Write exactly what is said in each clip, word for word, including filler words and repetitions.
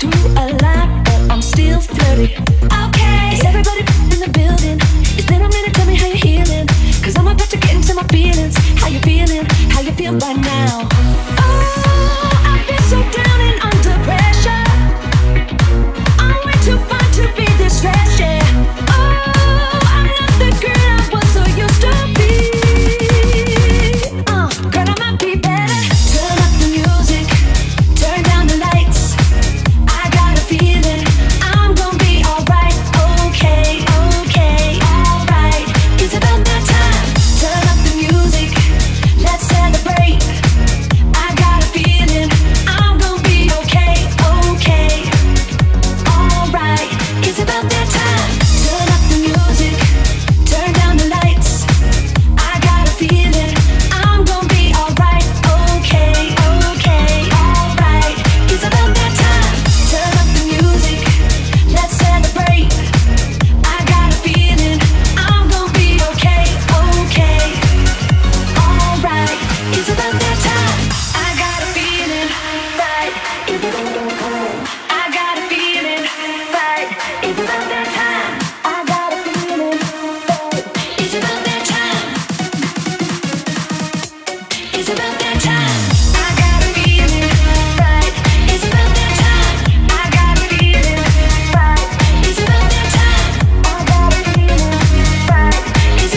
through a lot, but I'm still flirty. Okay, is everybody in the building? Is there a minute, tell me how you're healing? Cause I'm about to get into my feelings. How you feeling? How you feel right now? Oh, I've been so down and under pressure. I'm way too fine to be this fresh, yeah. Oh, I'm not the girl I was so used to be. Uh, girl, I might be better. Turn up the music, turn down the lights. I got a feeling I'm gonna be alright. Okay, okay, alright. It's about that time. Turn up the music, let's celebrate. I got a feeling I'm gonna be okay, okay, alright. It's about that time. Turn up the music, turn down the lights. I got a feeling I'm gonna be alright. Okay, okay, alright. It's about that time. Turn up the music, let's celebrate. I got a feeling I'm gonna be okay, okay, alright. It's about that time. I got a feeling, right? It's about that time. I got a feeling, right? It's about that time. I got a feeling, right? It's about that time. It's about that time. I got a feeling, right? It's about that time. I got a feeling, right? It's about that time. I got a feeling, right? It's about that time. I got a feeling, right? It's about that time. I got a feeling, right? It's about that time. I got a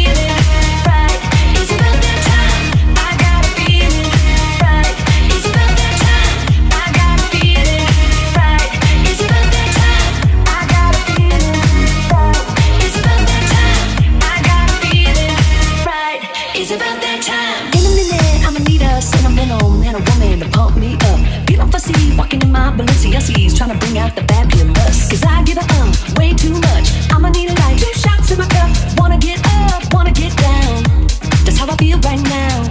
feeling, right? It's about that time. I got a feeling, right? It's about that time. I got a feeling, right? It's about that time. In a minute, I'ma need a sentimental man or woman to pump me up. Feeling fussy, walking in my Balenciennes, trying to bring out the fabulous. Cause I give up way too much. I'ma need a light, two shots in my cup. Wanna get up, wanna get down. That's how I feel right now.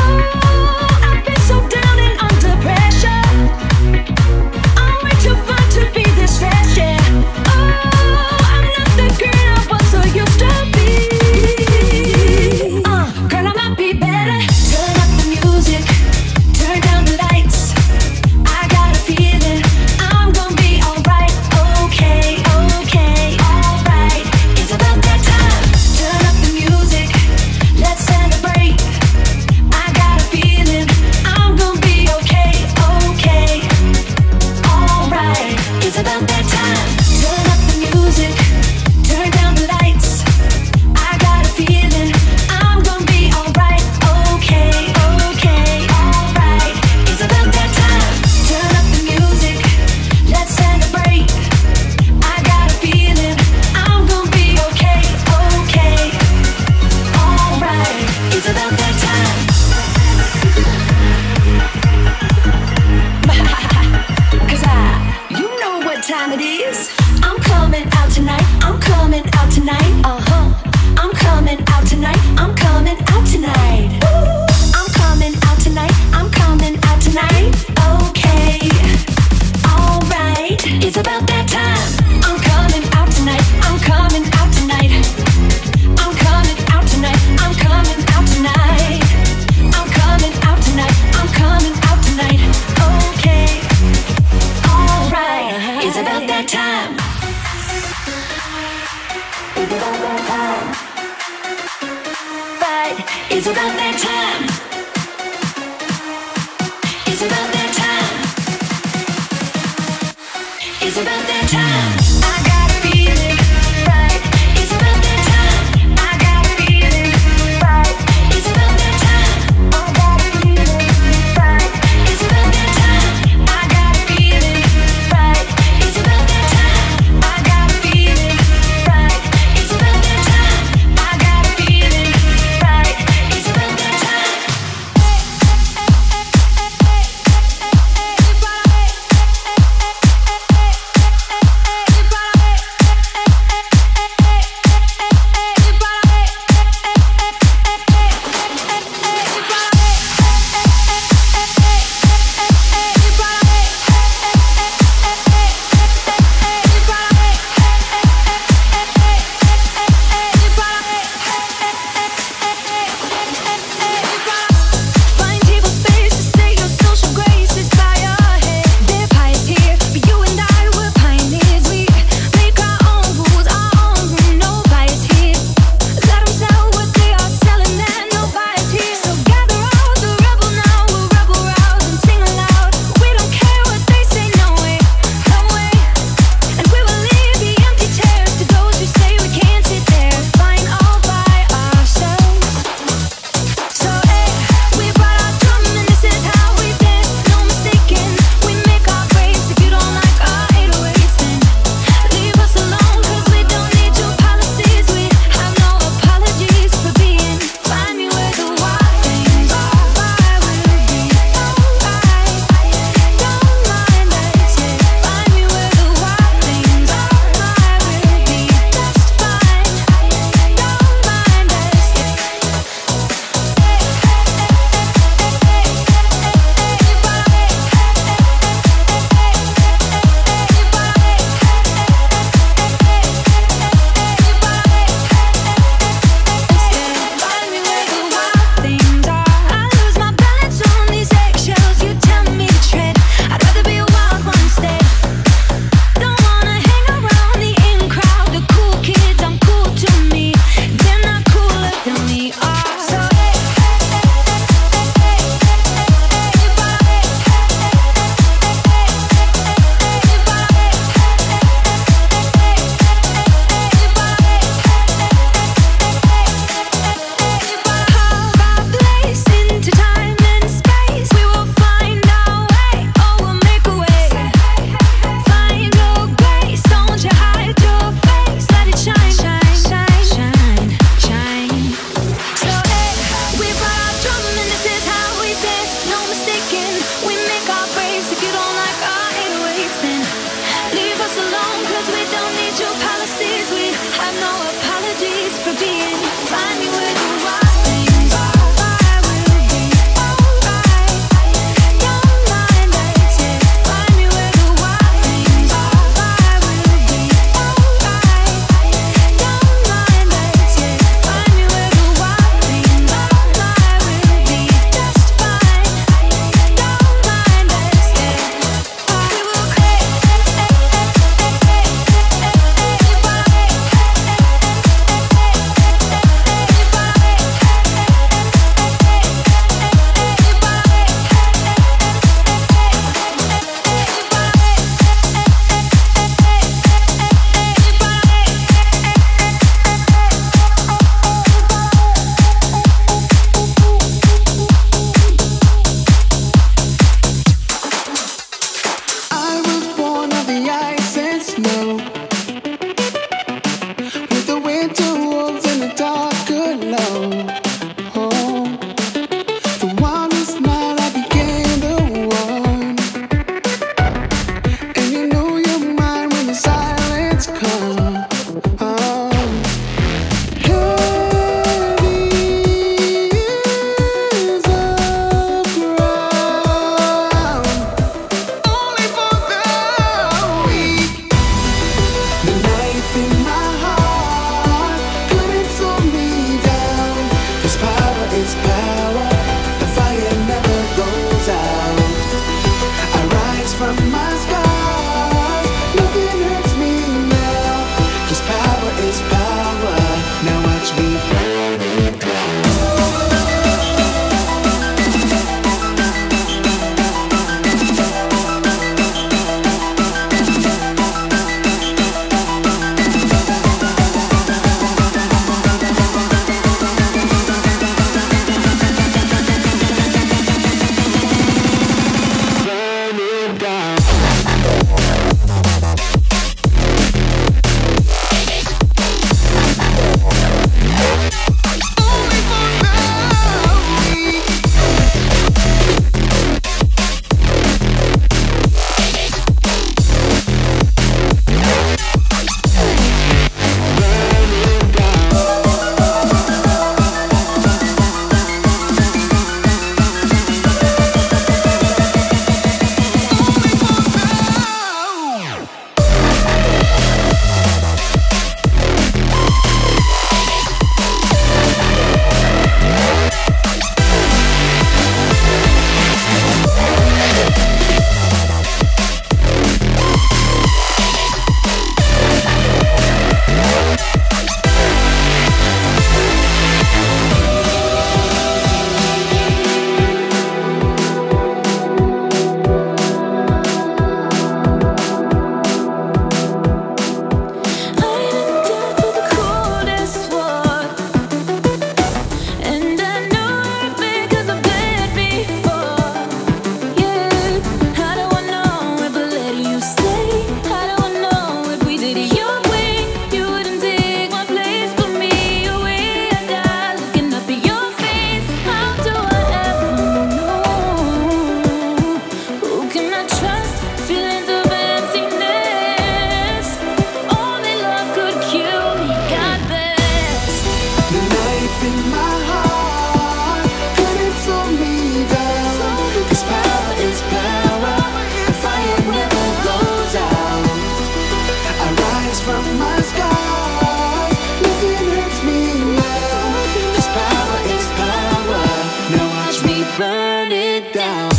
Oh, I've been so down and under pressure. I'm way too fine to be this fresh, yeah. Oh, I'm not the girl I was so used to be. Uh, girl, I might be better. Turn up the music, turn down the lights. I got a feeling I'm gonna be alright. Okay, okay, alright. It's about that time. Turn up the music, let's celebrate. I got a feeling I'm gonna be okay, okay, alright. It's about that time. Turn up the music, turn down the lights. I got a feeling I'm gonna be alright. Okay, okay, alright. It's about that time. Turn up the music, let's celebrate. I got a feeling I'm gonna be okay, okay, alright. It's about that time. Cause I, you know what time it is. I'm coming out tonight, I'm coming out tonight. Uh-huh. I'm coming out tonight, I'm coming out tonight. Woo! I'm coming out tonight, I'm coming out tonight. Okay, alright. It's about that time. I'm coming out tonight, I'm coming out tonight. I'm coming out tonight, I'm coming out tonight. I'm coming out tonight, I'm coming out tonight. Okay, alright. It's about that time. It's about that time. Right, it's about that time. It's about that time. It's about that time. I got a feeling, right? It's about that time. I got a feeling, right? It's about that time. I got a feeling, right? It's about that time. I got a feeling, right? It's about that time. I got a feeling, right? It's about that time. I got a feeling, right? It's about that time. burn it down.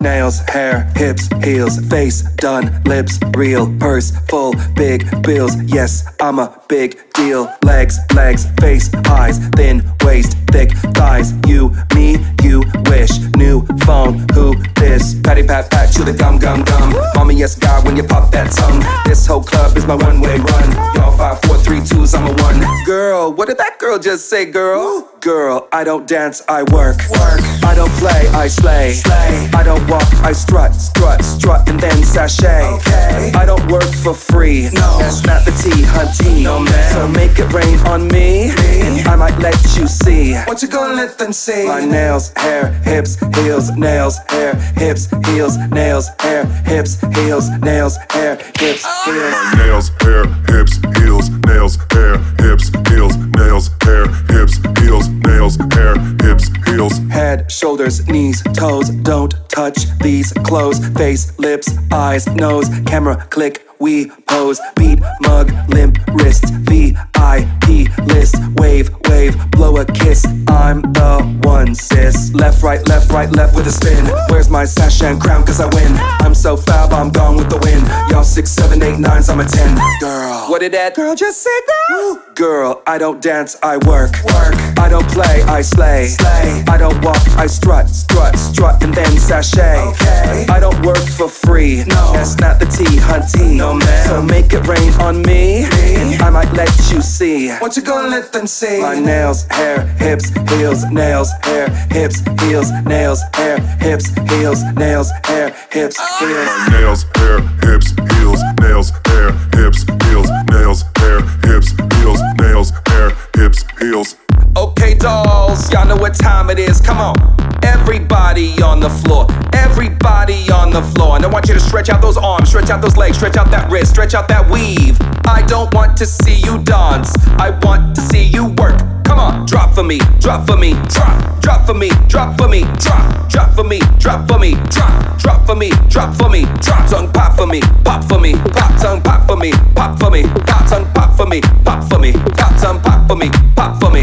Nails, hair, hips, heels, face, done, lips, real, purse, full, big bills, yes, I'm a big deal. Legs, legs, face, eyes, thin waist, thick thighs, you, me, you wish. New phone, who this? Patty, pat, pat, chew the gum, gum, gum. Mommy, yes, God, when you pop that tongue. This whole club is my one-way run. Y'all five, four, three, twos, I'm a one. Girl, what did that girl just say, girl? Girl, I don't dance, I work. Work. I don't play, I slay. Slay. I don't walk, I strut, strut, strut, and then sashay. Okay. I don't work for free. No. That's not the tea, hunty. No, man. So make it rain on me, me, and I might let you see. What you gonna let them see? My nails, hair, hips, heels, nails, hair, hips, heels, nails, hair, hips, heels, nails, hair, hips, oh. Heels. My nails, hair, hips, heels, nails, hair, hips, heels, nails, hair, hips, heels, nails, hair, hips, heels. Head, shoulders, knees, toes, don't touch these clothes. Face, lips, eyes, nose, camera, click, we pose. Beat, mug, limp, wrist, V I P list. Wave, wave, blow a kiss, I'm the one, sis. Left, right, left, right, left with a spin. Where's my sash and crown, cause I win. I'm so fab, I'm gone with the wind. Y'all six, seven, eight, nines, I'm a ten. Girl, what did that girl just say, girl? Girl, I don't dance, I work. Work. I don't play, I slay. Slay. I don't walk, I strut, strut, strut, and then sashay. Okay. I don't work for free. No. That's not the tea, hunty. No, man. So make it rain on me, me, and I might let you see. What you gonna let them see? My nails, hair, hips, heels, nails, hair, hips, heels, nails, hair, hips, heels, nails, hair, hips, heels. My nails, hair, hips, heels, nails, hair, hips, heels, nails, hair, hips, heels, nails, hair, hips, heels. Okay, dolls, y'all know what time it is. Come on, everybody on the floor, everybody on the floor. And I want you to stretch out those arms, stretch out those legs, stretch out that wrist, stretch out that weave. I don't want to see you dance, I want to see you work. Come on, drop for me, drop for me, drop, drop for me, drop for me, drop, drop for me, drop for me, drop, drop for me, drop for me, drop. Tongue pop for me, pop for me, pop tongue pop for me, pop for me, pop tongue pop for me, pop for me, pop tongue pop for me, pop for me.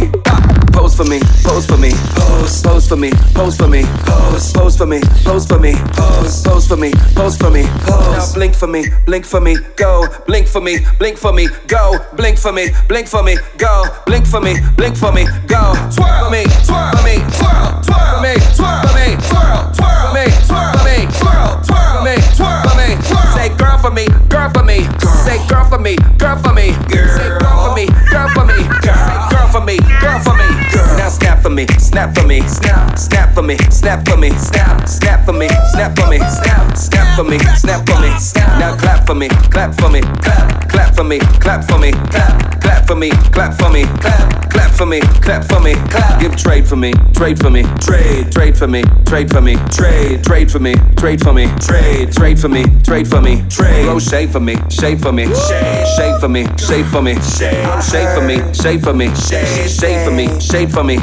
Pose for me, pose for me, pose, pose for me, pose for me, pose, pose for me, pose for me, pose, pose for me, pose for me, pose. Now blink for me, blink for me, go, blink for me, blink for me, go, blink for me, blink for me, go, blink for me, blink for me, go. Twirl for me, twirl for me, twirl, twirl for me, twirl for me, twirl, twirl for me, twirl for me, twirl, twirl for me, twirl for me, twirl. Say girl for me, girl for me, say girl for me, girl for me, say girl for me, girl for me, say girl for me, girl for me. Now snap for me, snap for me, snap, snap for me, snap for me, snap, snap for me, snap for me, snap, snap for me, snap for me, snap. Now clap for me, clap for me, clap, clap for me, clap for me, clap, clap for me, clap for me, clap, clap for me, clap for me, clap. Give trade for me, trade for me, trade, trade for me, trade for me, trade, trade for me, trade for me, trade, trade for me, trade for me, trade. Blow shade for me, shade for me, shade, shade for me, shade for me, shade for me, shade for me, shade for me, shade for me.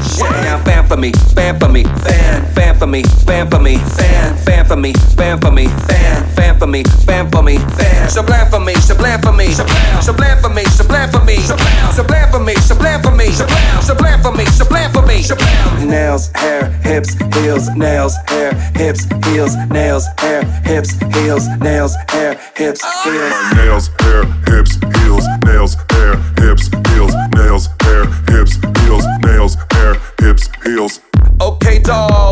Now fan for me, fan for me, fan, fan for me, fan for me, fan, fan for me, fan for me, fan, fan for me, fan for me, fan. Shablam for me, shablam for me, shablam for me, shablam for me, shablam for me, shablam for me, shablam for me, shablam for me, shablam. Nails, hair, hips, heels, nails, hair, hips, heels, nails, hair, hips, heels, nails, hair, hips, heels. Nails, hair, hips, heels, nails, hair, hips, heels, nails, hair, hips, heels, nails, hair, hips, heels. Okay.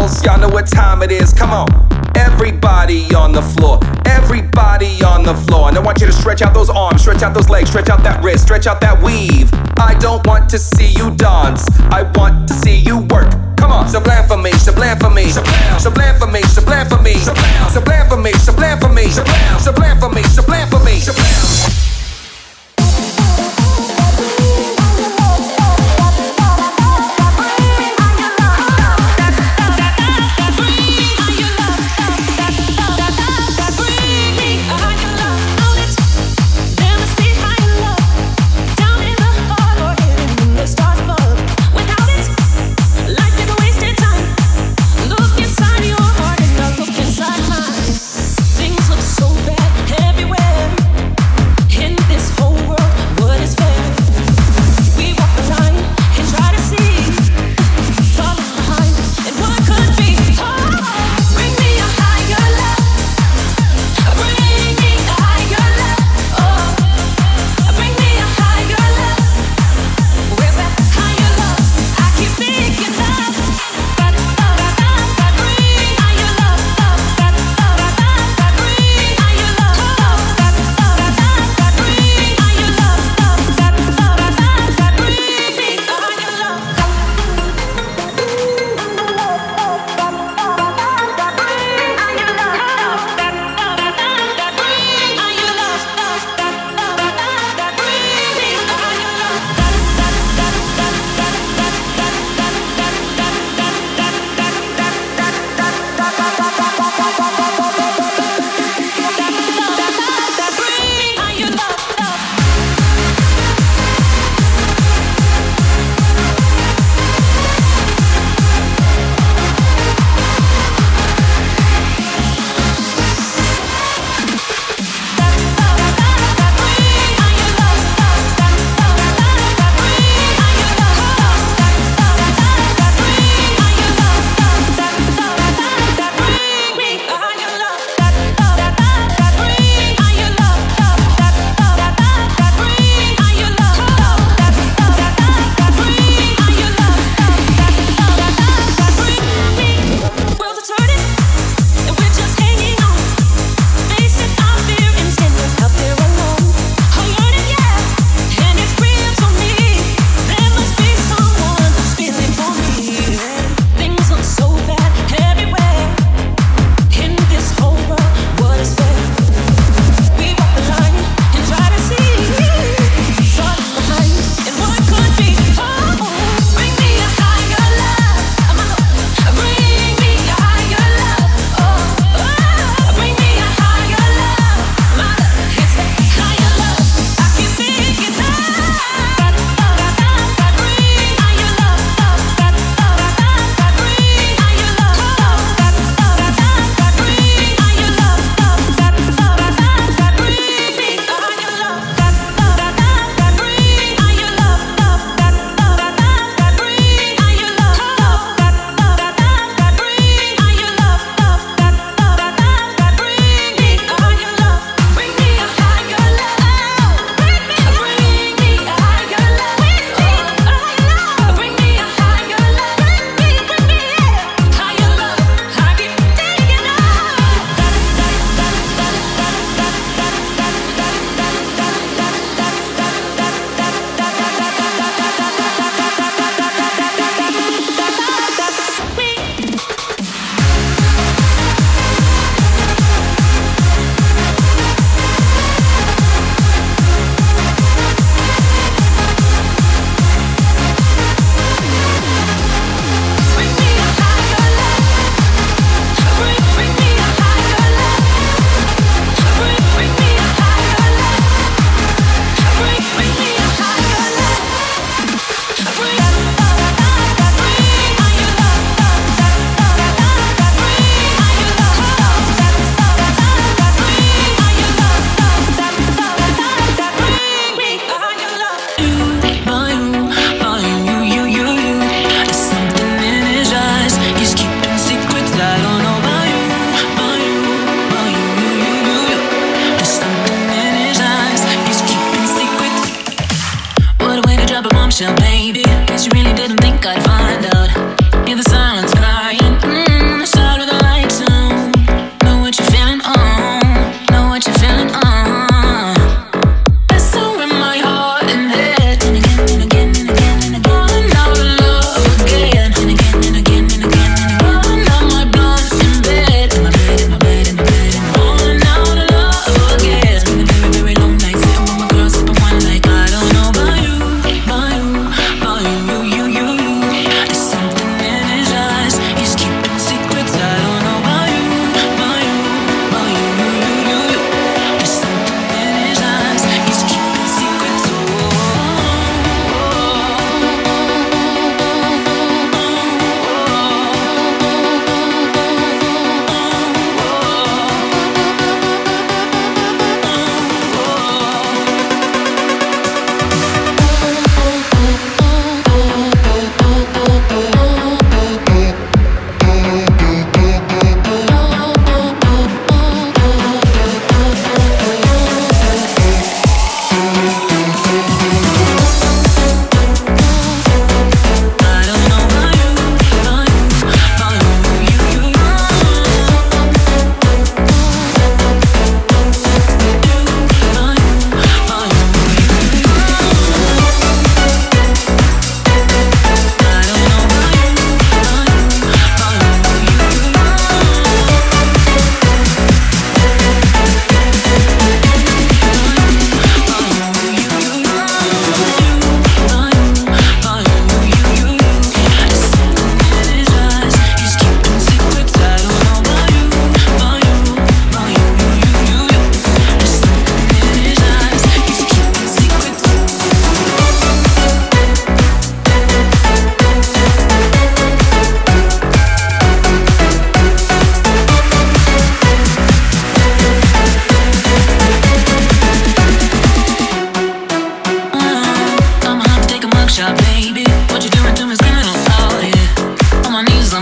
Bills, y'all know what time it is, come on. Everybody on the floor, everybody on the floor. And I want you to stretch out those arms, stretch out those legs, stretch out that wrist, stretch out that weave. I don't want to see you dance, I want to see you work. Come on, shablam for me, shablam for me, shablam for me, shablam for me, shablam for me, shablam for me, shablam for me, shablam for me, shablam. Wasted.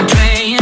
He's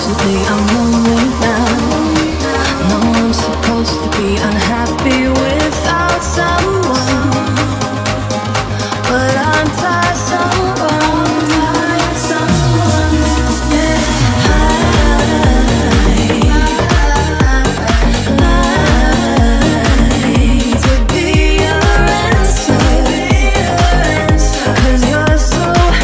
supposedly I'm lonely now. No, I'm supposed to be unhappy without someone, but I'm tired of someone, tired of someone. Yeah, I like to be your answer, 'cause you're so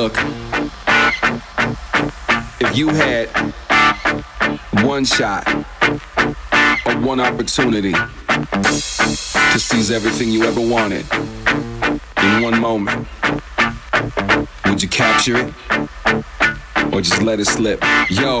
look, if you had one shot or one opportunity to seize everything you ever wanted in one moment, would you capture it or just let it slip? Yo.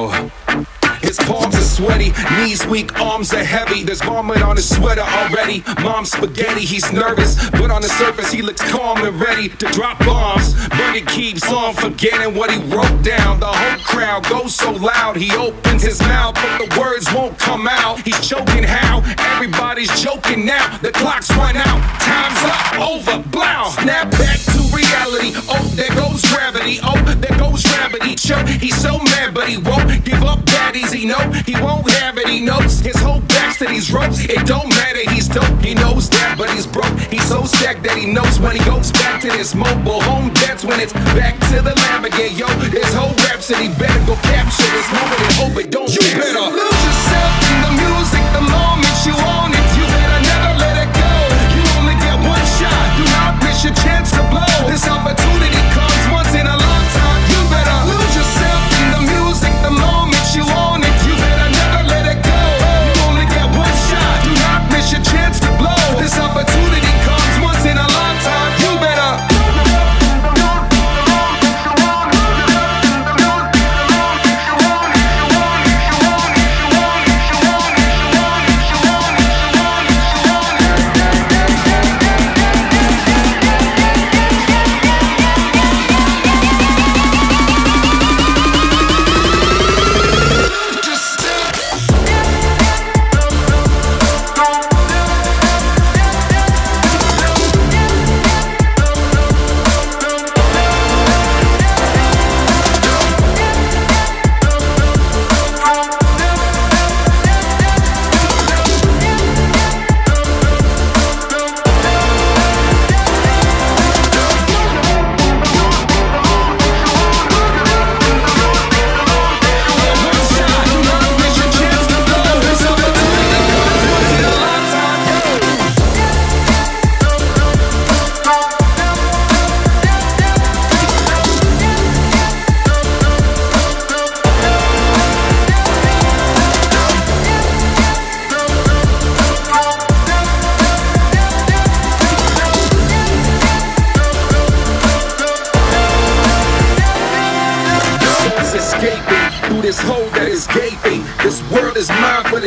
His palms are sweaty, knees weak, arms are heavy. There's vomit on his sweater already. Mom's spaghetti, he's nervous, but on the surface he looks calm and ready to drop bombs. But he keeps on forgetting what he wrote down. The whole crowd goes so loud, he opens his mouth, but the words won't come out. He's choking how? Everybody's joking now. The clock's run out, time's up, over, blow. Snap back to reality. reality. Oh, there goes gravity. Oh, there goes gravity. Chuck, he's so mad, but he won't give up that easy. No, he won't have it. He knows his whole back to these ropes. It don't matter. He's dope. He knows that, but he's broke. He's so stacked that he knows when he goes back to this mobile home. That's when it's back to the lab again. Yo, this whole rhapsody better go capture this moment and hope it don't. You better lose yourself in the music the moment you own it. You better never let it go. You only get one shot. Do not miss your chance to blow. This opportunity comes once in a lifetime. You better lose yourself in the music the moment you own it. You better never let it go. You only get one shot. Do not miss your chance to blow. This opportunity comes once in a lifetime. You better.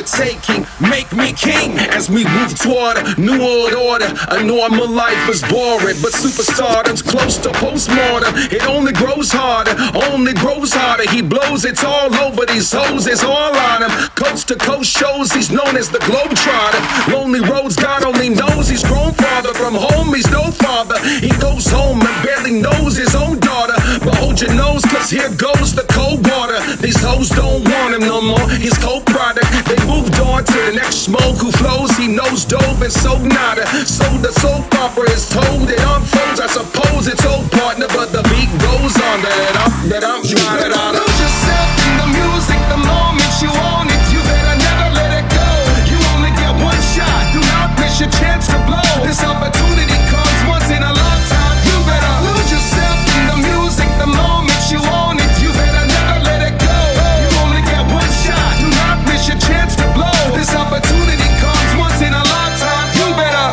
Taking, make me king as we move toward a new world order. A normal life is boring, but superstardom's close to post-mortem. It only grows harder, only grows harder. He blows, it's all over these hoes, it's all on him. Coast to coast shows, he's known as the Globetrotter. Lonely roads, God only knows he's grown farther from home, he's no father. He goes home and barely knows his own daughter. But hold your nose, cause here goes the cold water. These hoes don't want him no more, he's cold product. They moved on to the next smoke who flows. He knows dove and so nada. So the soap opera is told. It unfolds, I suppose it's old partner, but the beat goes on. That I'm, that I'm, you better lose yourself in the music the moment you own it. You better never let it go. You only get one shot. Do not miss your chance to blow. This opportunity comes once in a lifetime. You better lose yourself in the music the moment you own it. You better never let it go. You only get one shot. Do not miss your chance to blow. This opportunity comes once in a lifetime. You better.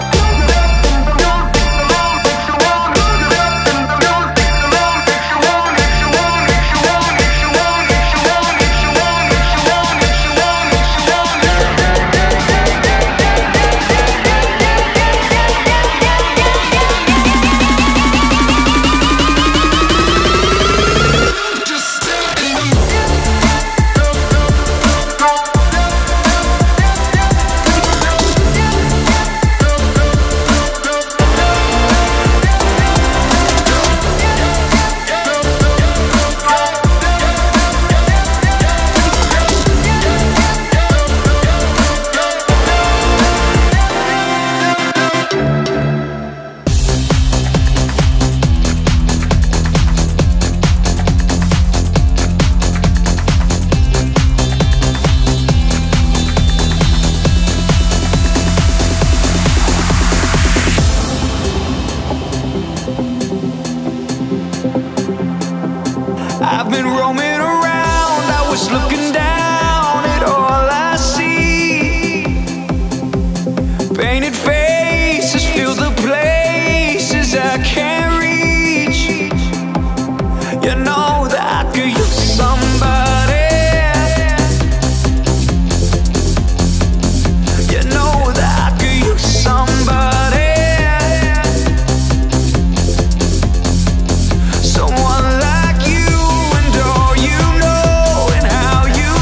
Someone like you, and all you know, and how you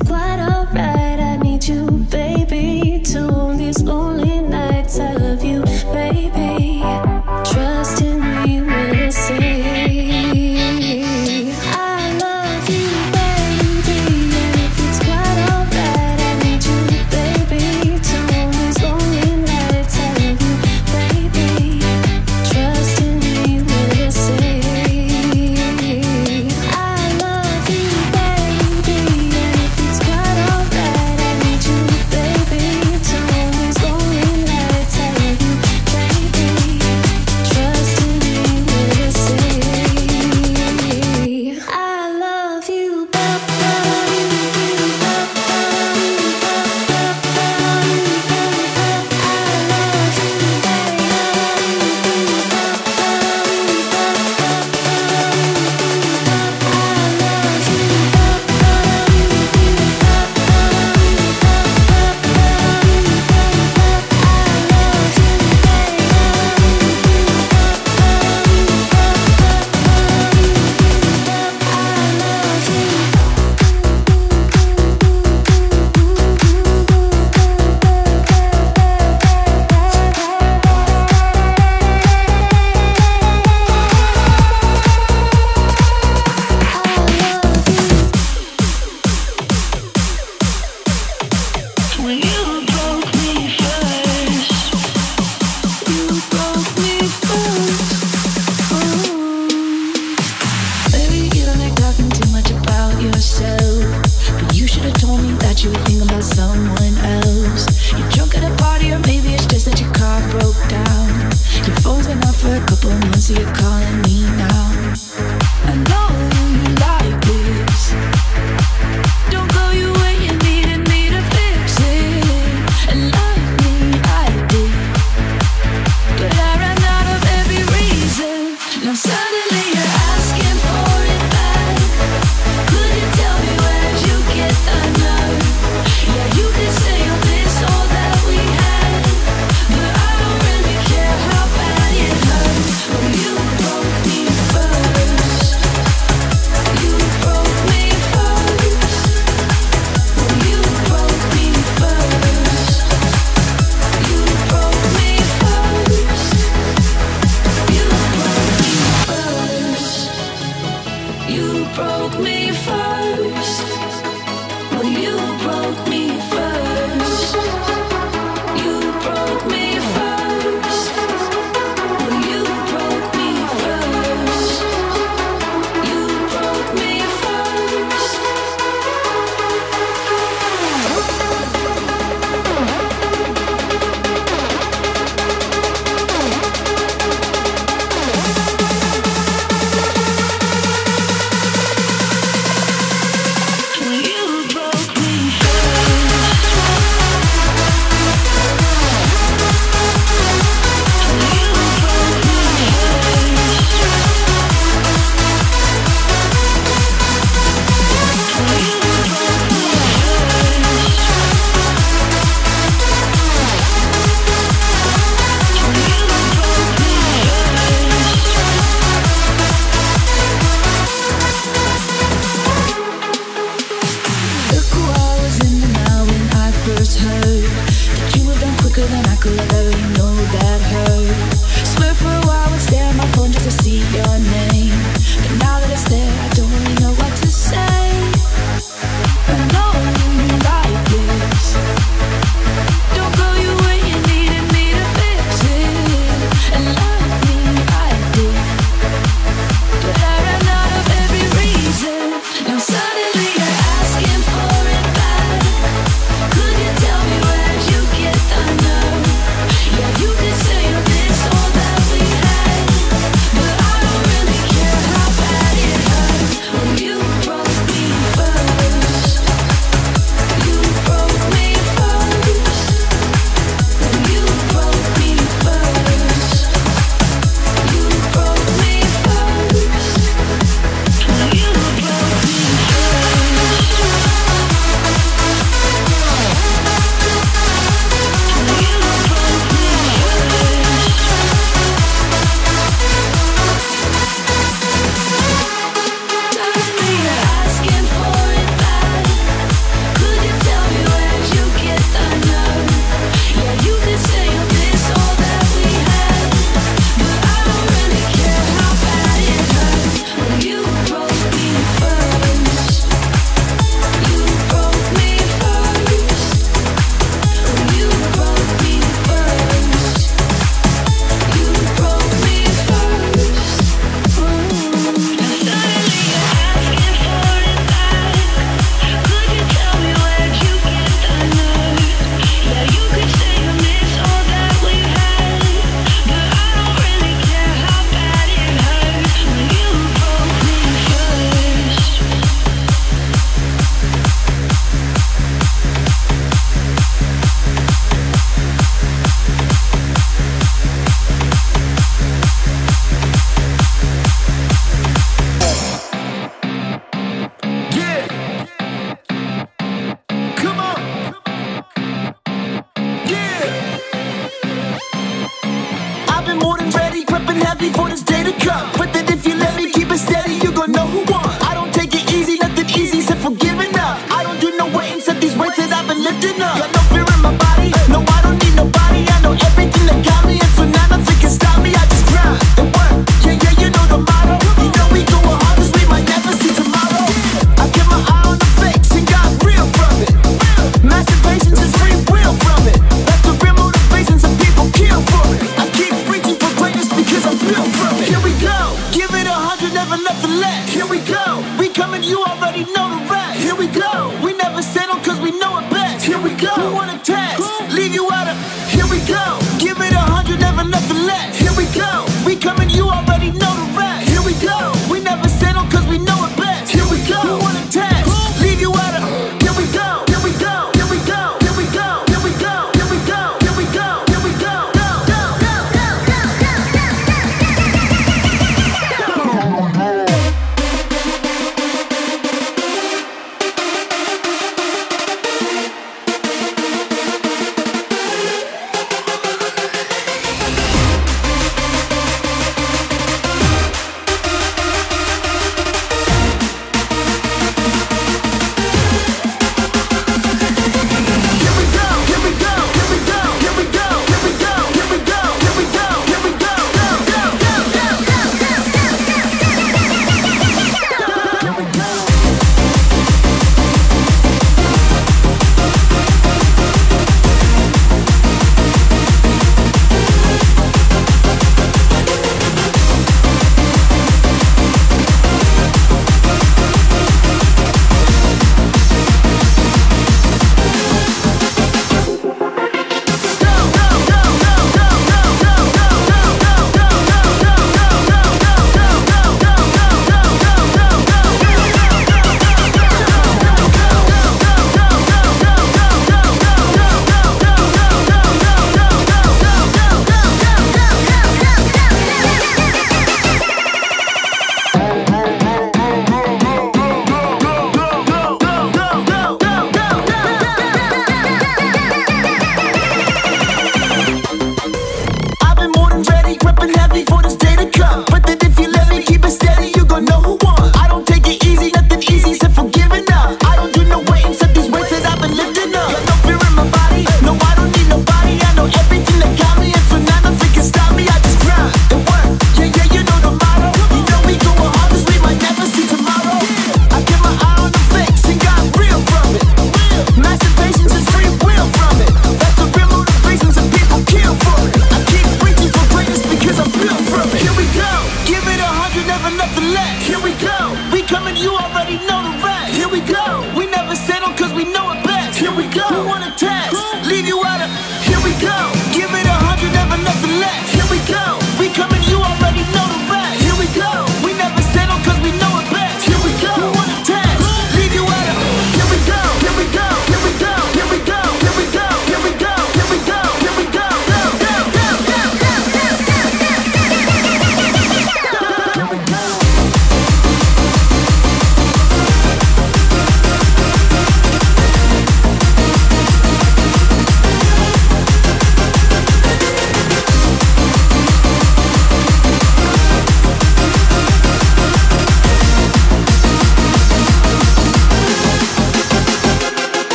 It's quite alright, I need you, baby. Too on these lonely nights, I love you, baby. Trust in me when I say I love you, baby. And if it's quite alright, I need you, baby. Too on these lonely nights, I love you, baby. Trust in me when I say I love you, baby. never nothing left. Here we go, we coming, you already know the rest. Here we go, we never settle cause we know it best. Here we go, we wanna test, leave you out of. Here we go, give it a hundred, never nothing less. Here we go, we coming, you already know the rest. Here we go, we never settle cause we know it best. Here we go, we wanna test, leave you out of. Here we go, here we go, here we go, here we go, here we go, here we go, here we go, here we go, go, go, go, go, go, go, go,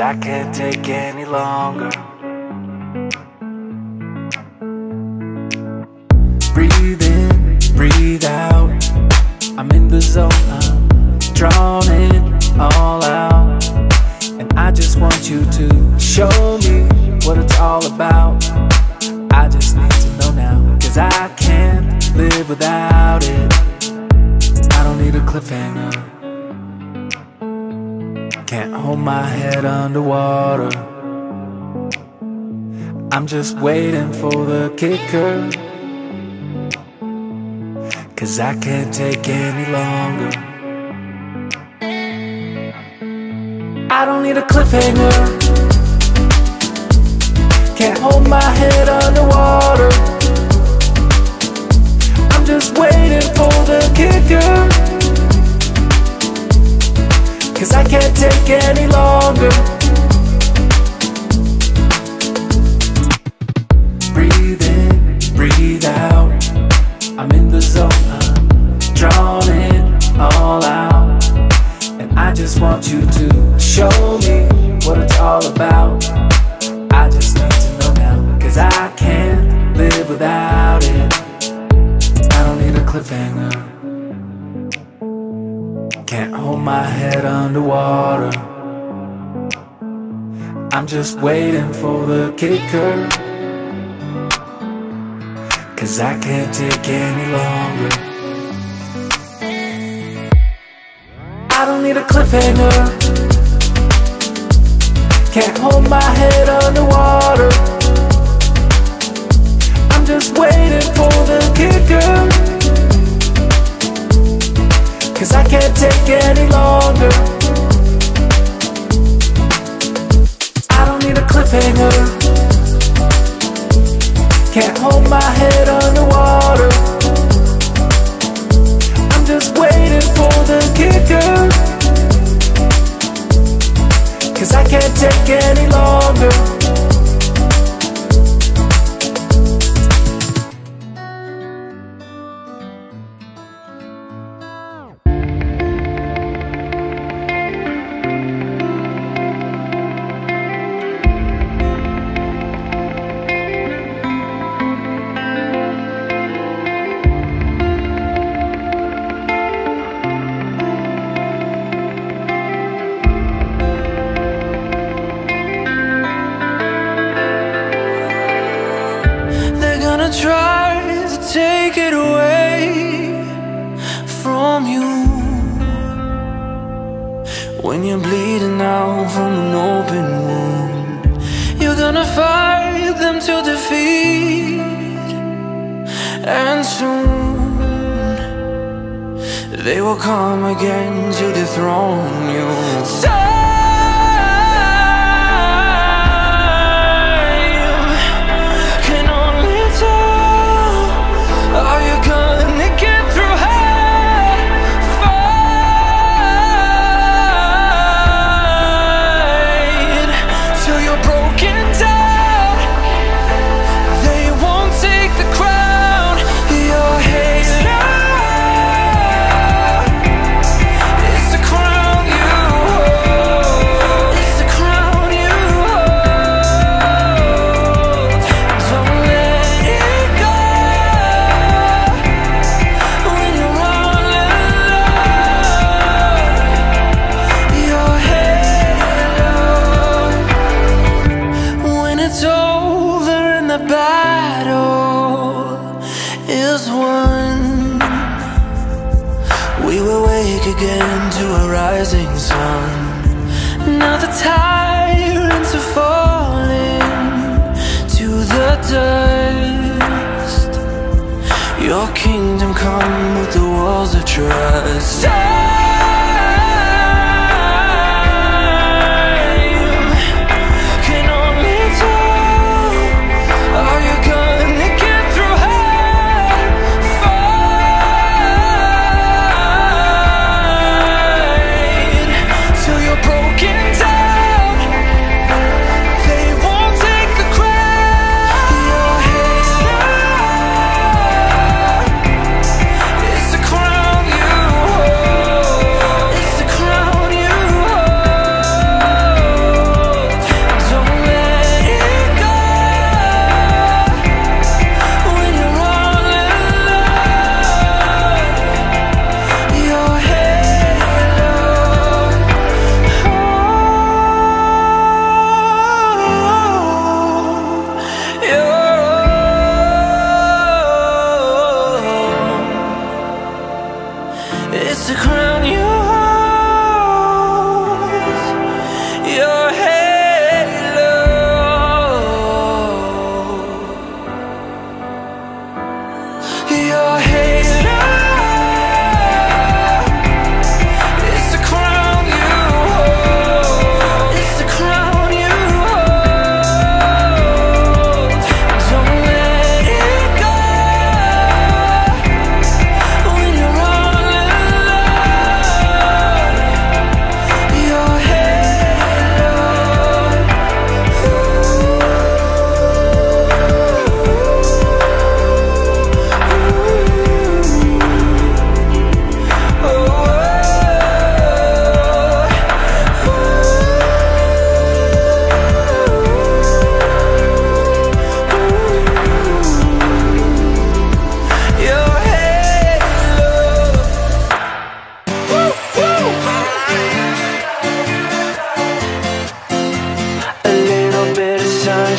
I can't take any longer. Breathe in, breathe out. I'm in the zone, I'm drawn in, all out. And I just want you to show me what it's all about. I just need to know now, cause I can't live without it. I don't need a cliffhanger. Can't hold my head underwater. I'm just waiting for the kicker, cause I can't take any longer. I don't need a cliffhanger. Can't hold my head underwater. I'm just waiting for the kicker, 'cause I can't take any longer. Breathe in, breathe out. I'm in the zone, I'm drawn in, all out. And I just want you to show me what it's all about. I just need to know now, 'cause I can't live without it. I don't need a cliffhanger. Can't hold my head underwater. I'm just waiting for the kicker, 'cause I can't take any longer. I don't need a cliffhanger. Can't hold my head underwater. I'm just waiting for the kicker, 'cause I can't take any longer. I don't need a cliffhanger. Can't hold my head underwater. I'm just waiting for the kicker, 'cause I can't take any longer.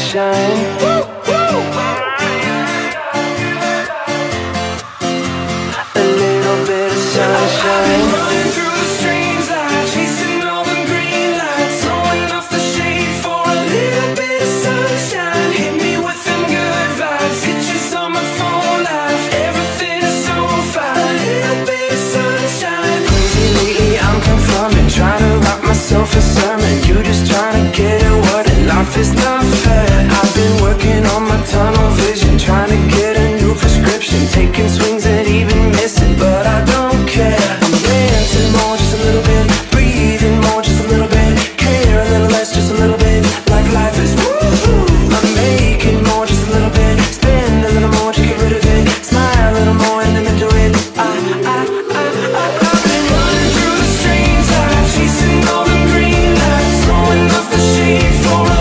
shine. A little bit of sunshine. I've been running through the strange life, chasing all the green lights, throwing off the shade for a little bit of sunshine. Hit me with them good vibes, pictures on my phone life, everything is so fine. A little bit of sunshine. Crazy lately I'm confirming, trying to write myself a sermon. You just trying to get away. Life is not fair. I've been working on my tunnel vision, trying to get a new prescription, taking swings at even missing, but I don't care. I'm dancing more, just a little bit, breathing more, just a little bit, care a little less, just a little bit, like life is woo-hoo. I'm making more, just a little bit, spend a little more to get rid of it, smile a little more in the middle of it. I, I, I, I, I've been running through the strange life, chasing all the green lights, throwing off the shade for a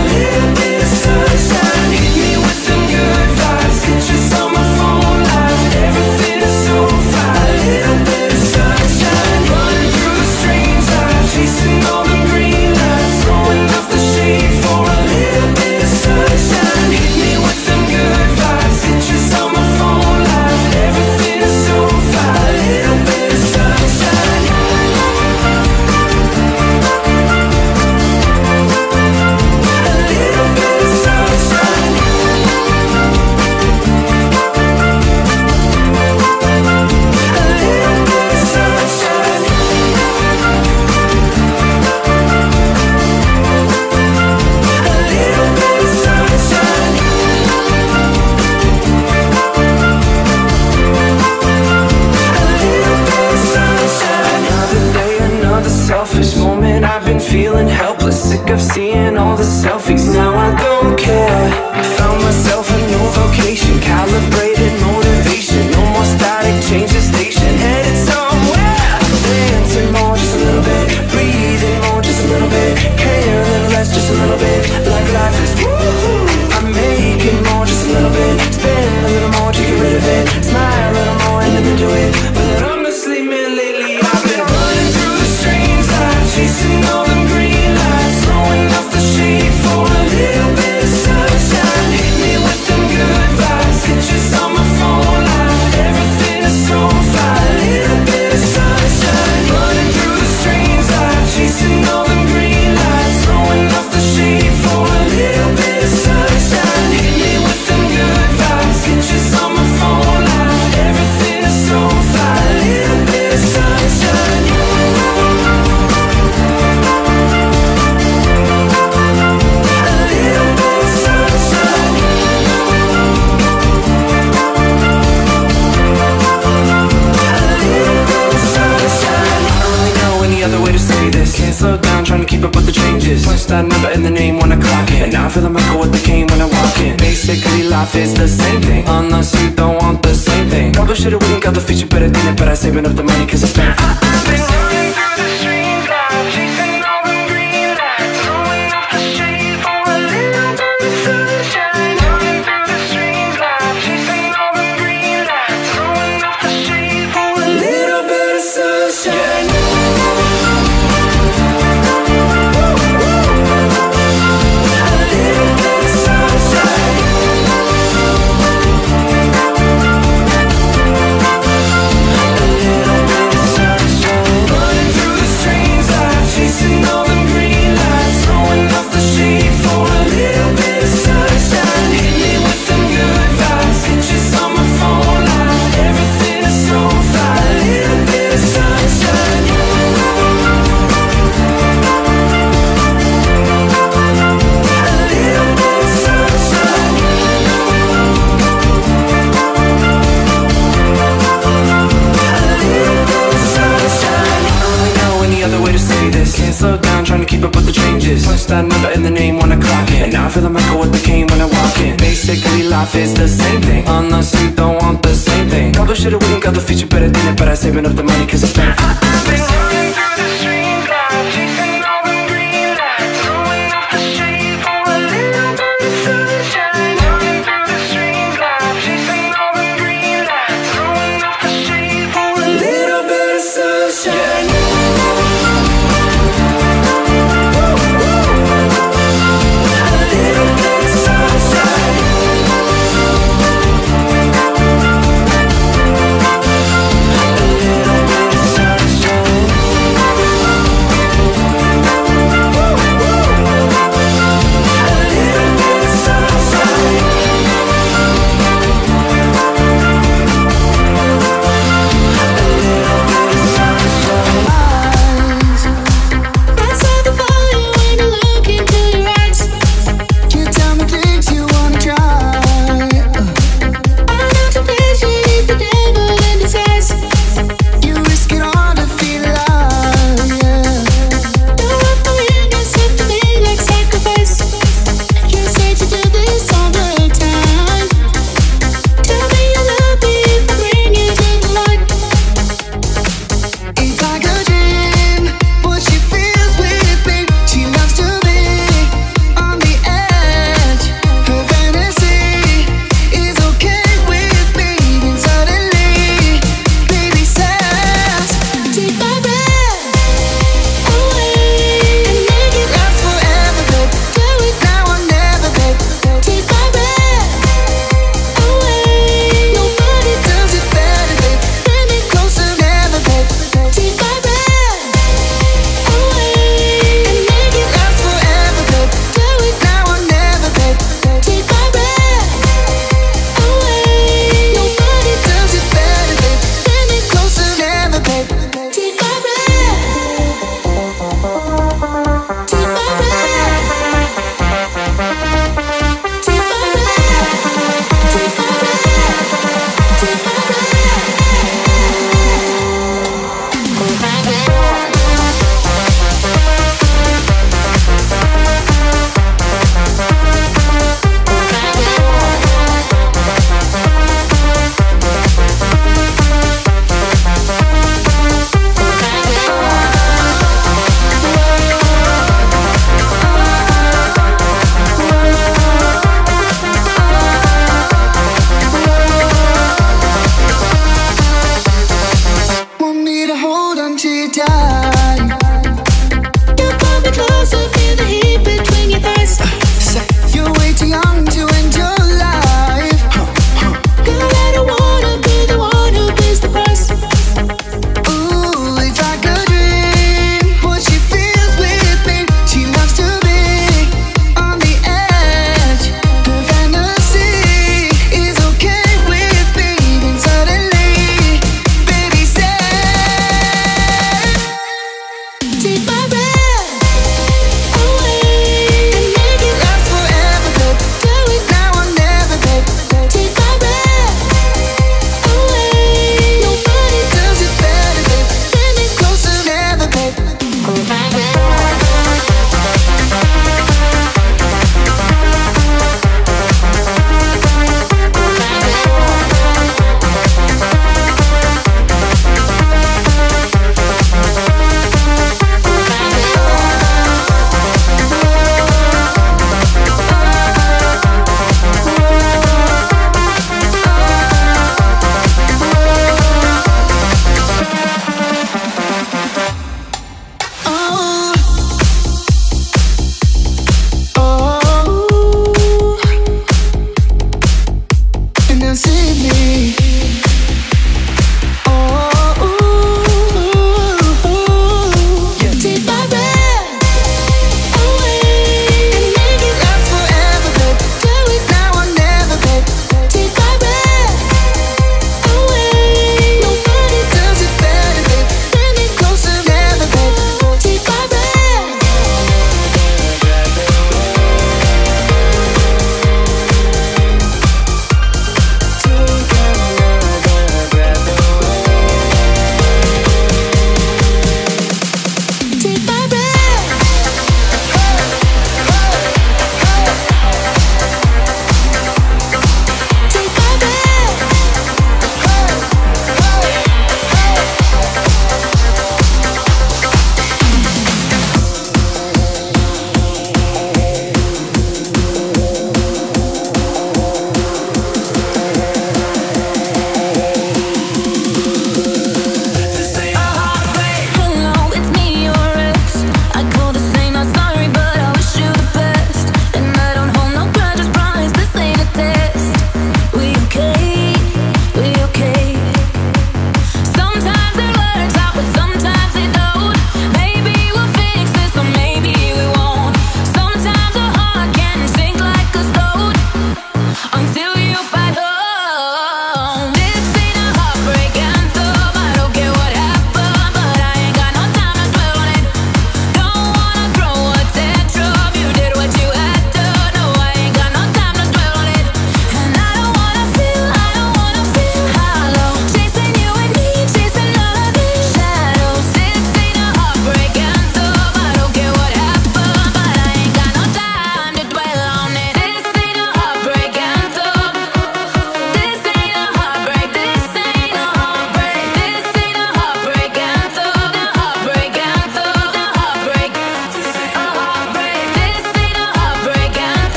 feeling helpless, sick of seeing all the selfies. Now I don't care. Found myself a new vocation, calibrated motivation. No more static, change the station, headed somewhere. I'm dancing more, just a little bit, breathing more, just a little bit, care a little less, just a little bit, like life is woo-hoo. I'm making more, just a little bit, spend a little more to get rid of it, smile a little more and then do it. But honestly, man, lately I've been running through the strange life, chasing all the that number in the name when I clock it, and I feel I'm echo with the cane when I walk in. Basically life is the same thing, unless you don't want the same thing. Probably should've waited, got the feature better than it, but I saving up the money cause I spent. I've been running through the streams, life, chasing all the green lights, throwing off the shade for a little bit of sunshine. Running through the streams, life, chasing all the green lights, throwing off the shade for a little bit of sunshine. That number in the name when I clock it, and I feel I'm echo with the cane when I walk in. Basically life is the same thing, unless you don't want the same thing. Probably should've waited, got the feature better than it, but I saving up the money cause I spent. I've been running through the streams, life, chasing all the green lights, throwing off the shade for a little bit of sunshine. Running through the streams, life, chasing all the green lights, throwing off the shade for a little bit of sunshine. We'll be right back.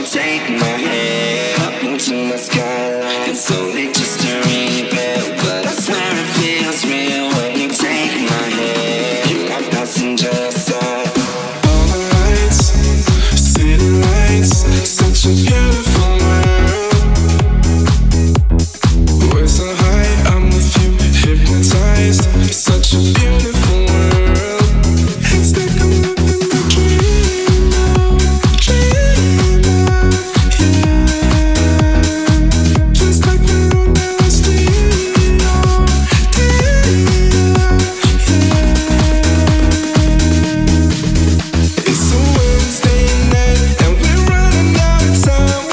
you take my hand up into my skyline. It's only just a rebuild, but I swear it feels real when you take my hand. You're my passenger side. All the lights, city lights, such a beautiful world. Where's the high? I'm with you, hypnotized. Such a beautiful world. It's like I'm living the dream now, dream now, yeah. Just like the road that I steal on, yeah. It's a Wednesday night and we're running out of time. Won't you take my hand, hop into my skyline. It's only just a rebuild, but I swear it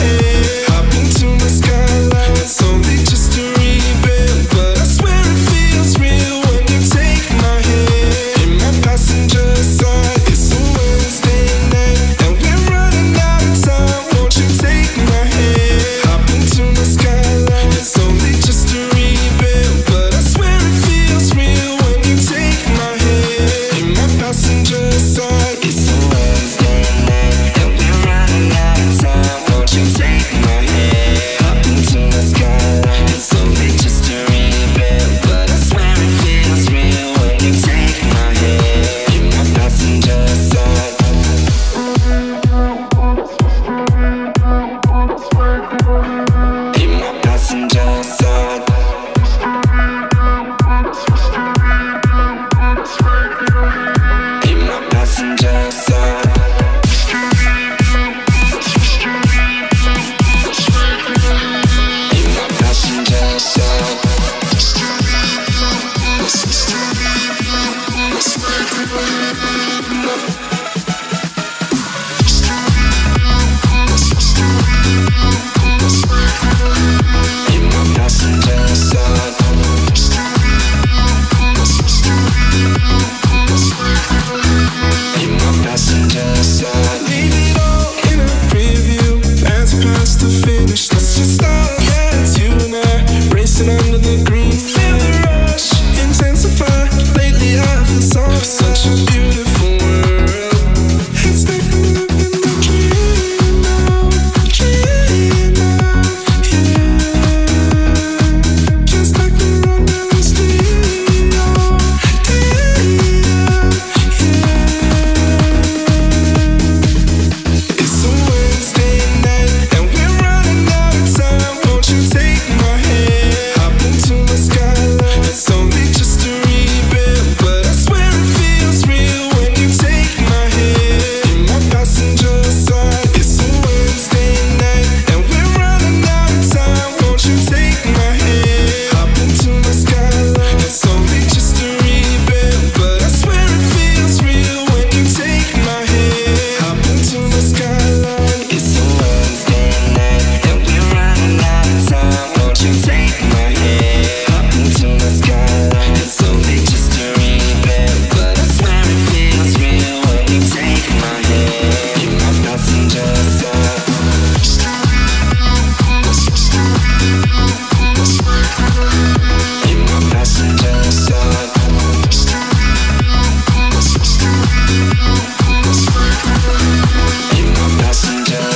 feels real when you take my hand. You're my passenger side. It's a Wednesday night and we're running out of time. Won't you take my hand, hop into my skyline. It's only just a rebuild, but I swear it feels real when you take my hand. You're my passenger side. It's a Wednesday night and we're running out of time. Won't you take my hand, hop into my skyline. It's only just a rebuild, but I swear it feels real when you take my hand. You're my passenger side. You're my passenger side. You're my passenger side. You're my passenger side. You're my passenger side. You're my passenger side. Leave it all in a preview. As we pass the finish, let's just start. Yeah, it's you and I racing under the green. Feel the rush intensify. Lately I've been so such a beautiful world. It's like I'm living the dream now, dream now, yeah. Just like the road that I steal on, yeah, yeah. It's a Wednesday night and we're running out of time. Won't you take my hand, hop into my skyline. It's only just a rebuild, but I swear it feels real when you take my hand. You're my passenger side. It's a Wednesday night and we're running out of time. Won't you take my hand, hop into my skyline. It's only just a rebuild, but I swear it feels real when you take my hand, hop into my skyline. It's a Wednesday night and we're running out of time. Won't you take my hand, hop into my skyline. It's only just a rebuild, but I swear it feels real when you take my hand. You're my passenger side. You're my passenger side. You're my passenger side. I'll smile,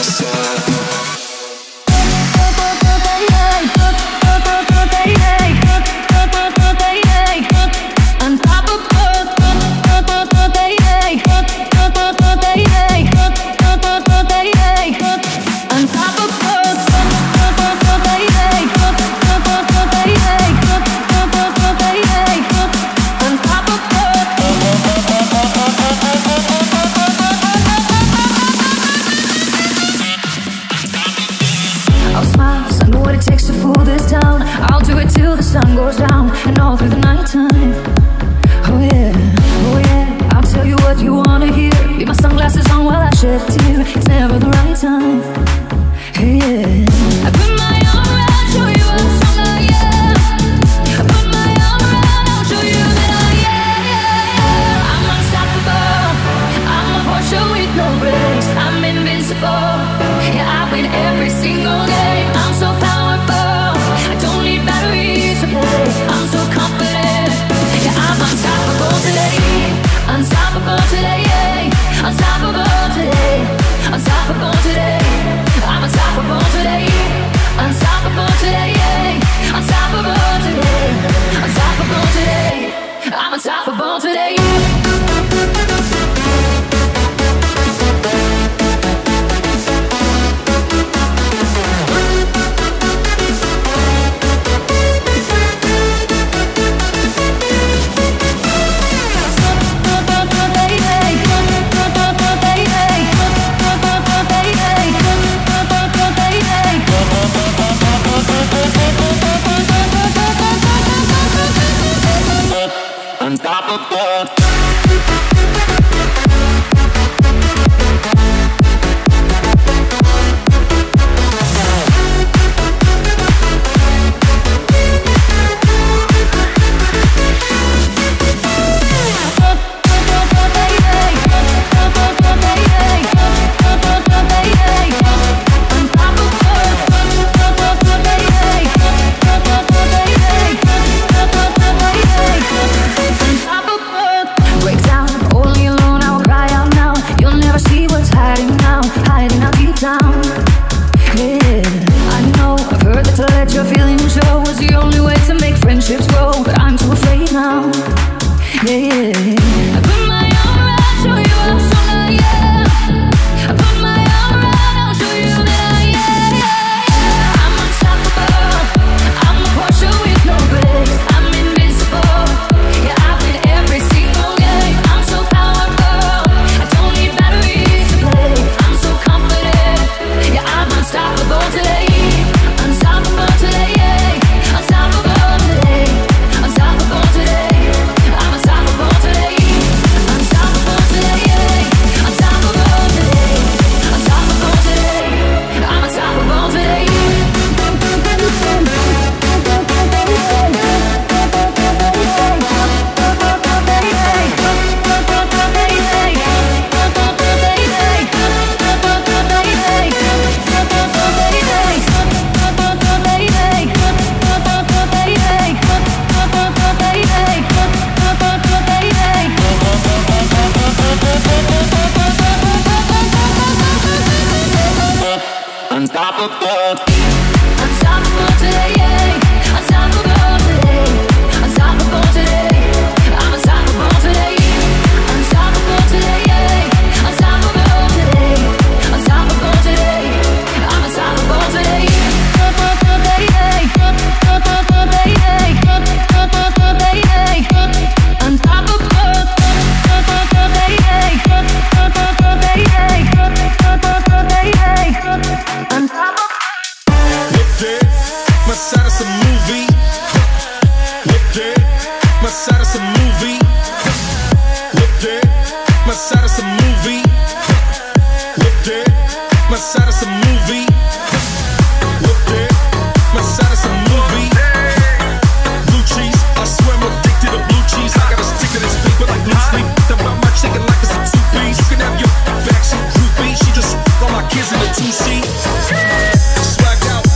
I know what it takes to fool this town. I'll do it till the sun goes down and all through the night time. Oh yeah, oh yeah. I'll tell you what you wanna hear. Leave my sunglasses on while I shed a tear. It's never the right time. Hey, yeah. I put my arm around, show you how strong I am. I put my arm around, I'll show you that I am. I'm unstoppable. I'm a Porsche with no brakes. I'm invincible. Yeah, I win every single day. Unstoppable today, unstoppable today, unstoppable. top of the world. On top of the world today, yeah. On top of the world today. On top of the world today. I'm on top of the world today. On top of the world today, yeah. On top of the world today. On top of the world today. I'm on top of the world today. On top of the world. Whipped it, my side is a movie. Whipped it, my side is a movie. Whipped it, my side is a movie. Whipped it, my side is a movie. Whipped it, my side is a movie. Blue cheese, I swear I'm addicted to blue cheese. I gotta stick to this paper like blue sleep. That about my chicken like it's a two-piece. You can have your backseat groupie. She just all my kids in the two-seat. Swag out.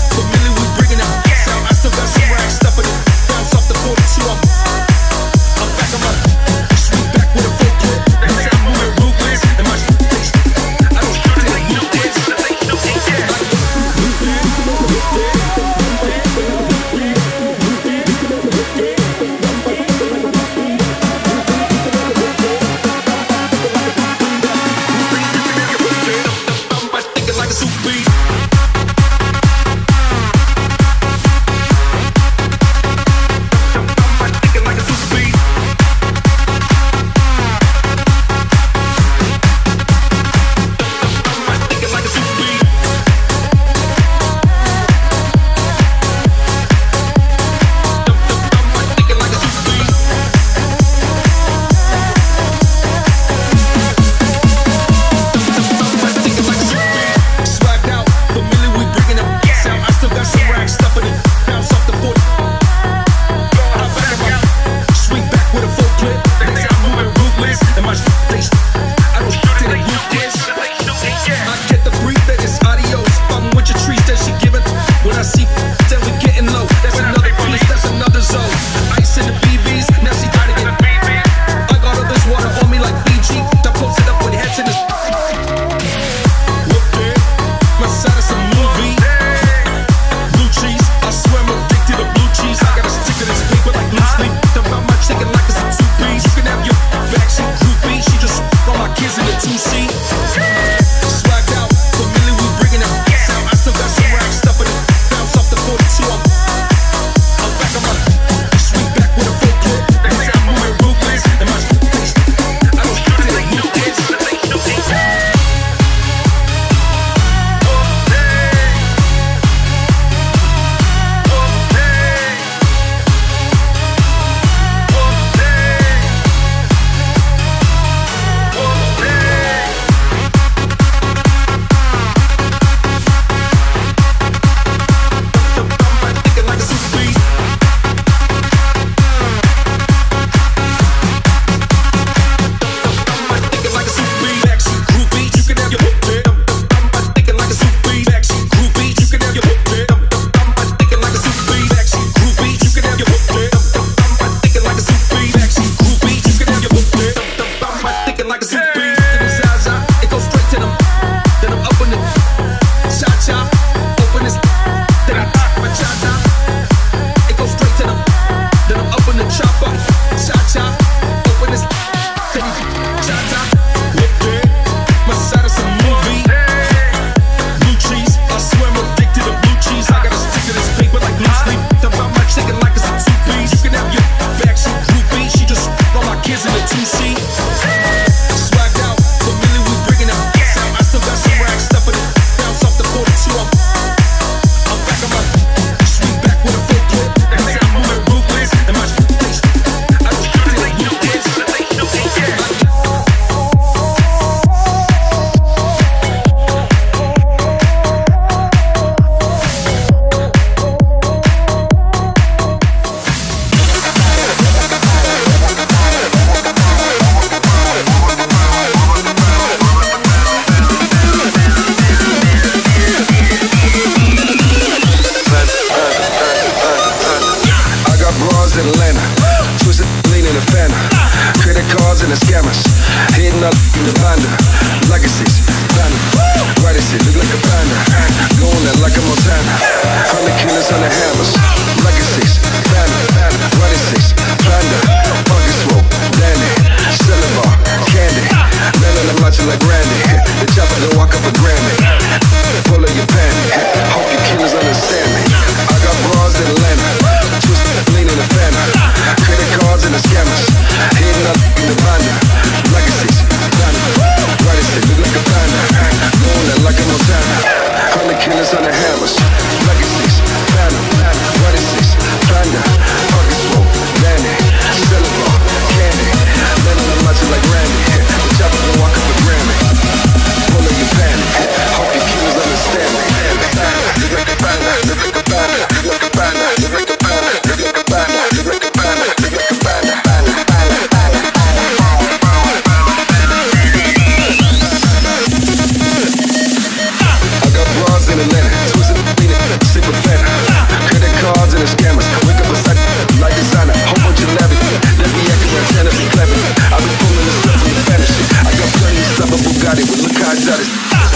got it with look eyes at it.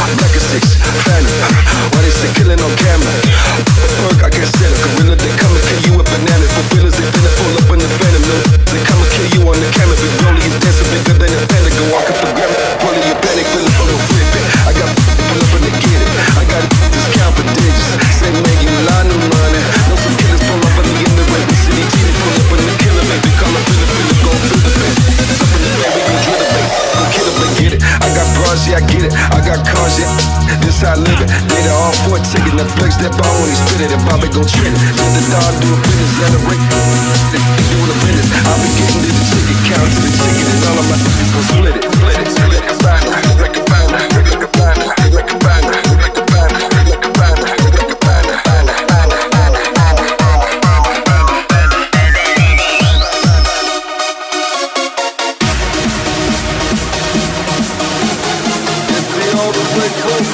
Like a six, phantom. Why they say killing on camera? Perk, I can't stand it. Gorilla, they come and kill you with bananas. For villas, they finna pull up in the phantom. No, they come and kill you on the camera. Big rolling, you dancing bigger than a panda. Go walk up the grammar. Rolling, you panic, fill up on the whip. I got pull up and they get it. I got this count for digits. Say, man, you lie, no money. No, some killers pull up on the end of the city. T V pull up on the killer, baby. Call up in the filler, go through the bitch. Up in the baby, go drill the bitch. Go kill him and get it. I got bras, yeah, I get it. I got cars, yeah, this how I live it. Data all for a ticket, the flex that ball when he spit it. And Bobby go trick it. Let the dog do a business, let a rake do a business. I'll be getting to the ticket, count to the ticket. And all of my niggas gon' split it. Split it, split it, split it, like a banner, like a banner, like a banner, like a banner, like a banner, like a banner, banner, banner, banner, banner, banner, banner, banner, banner. They all the way close.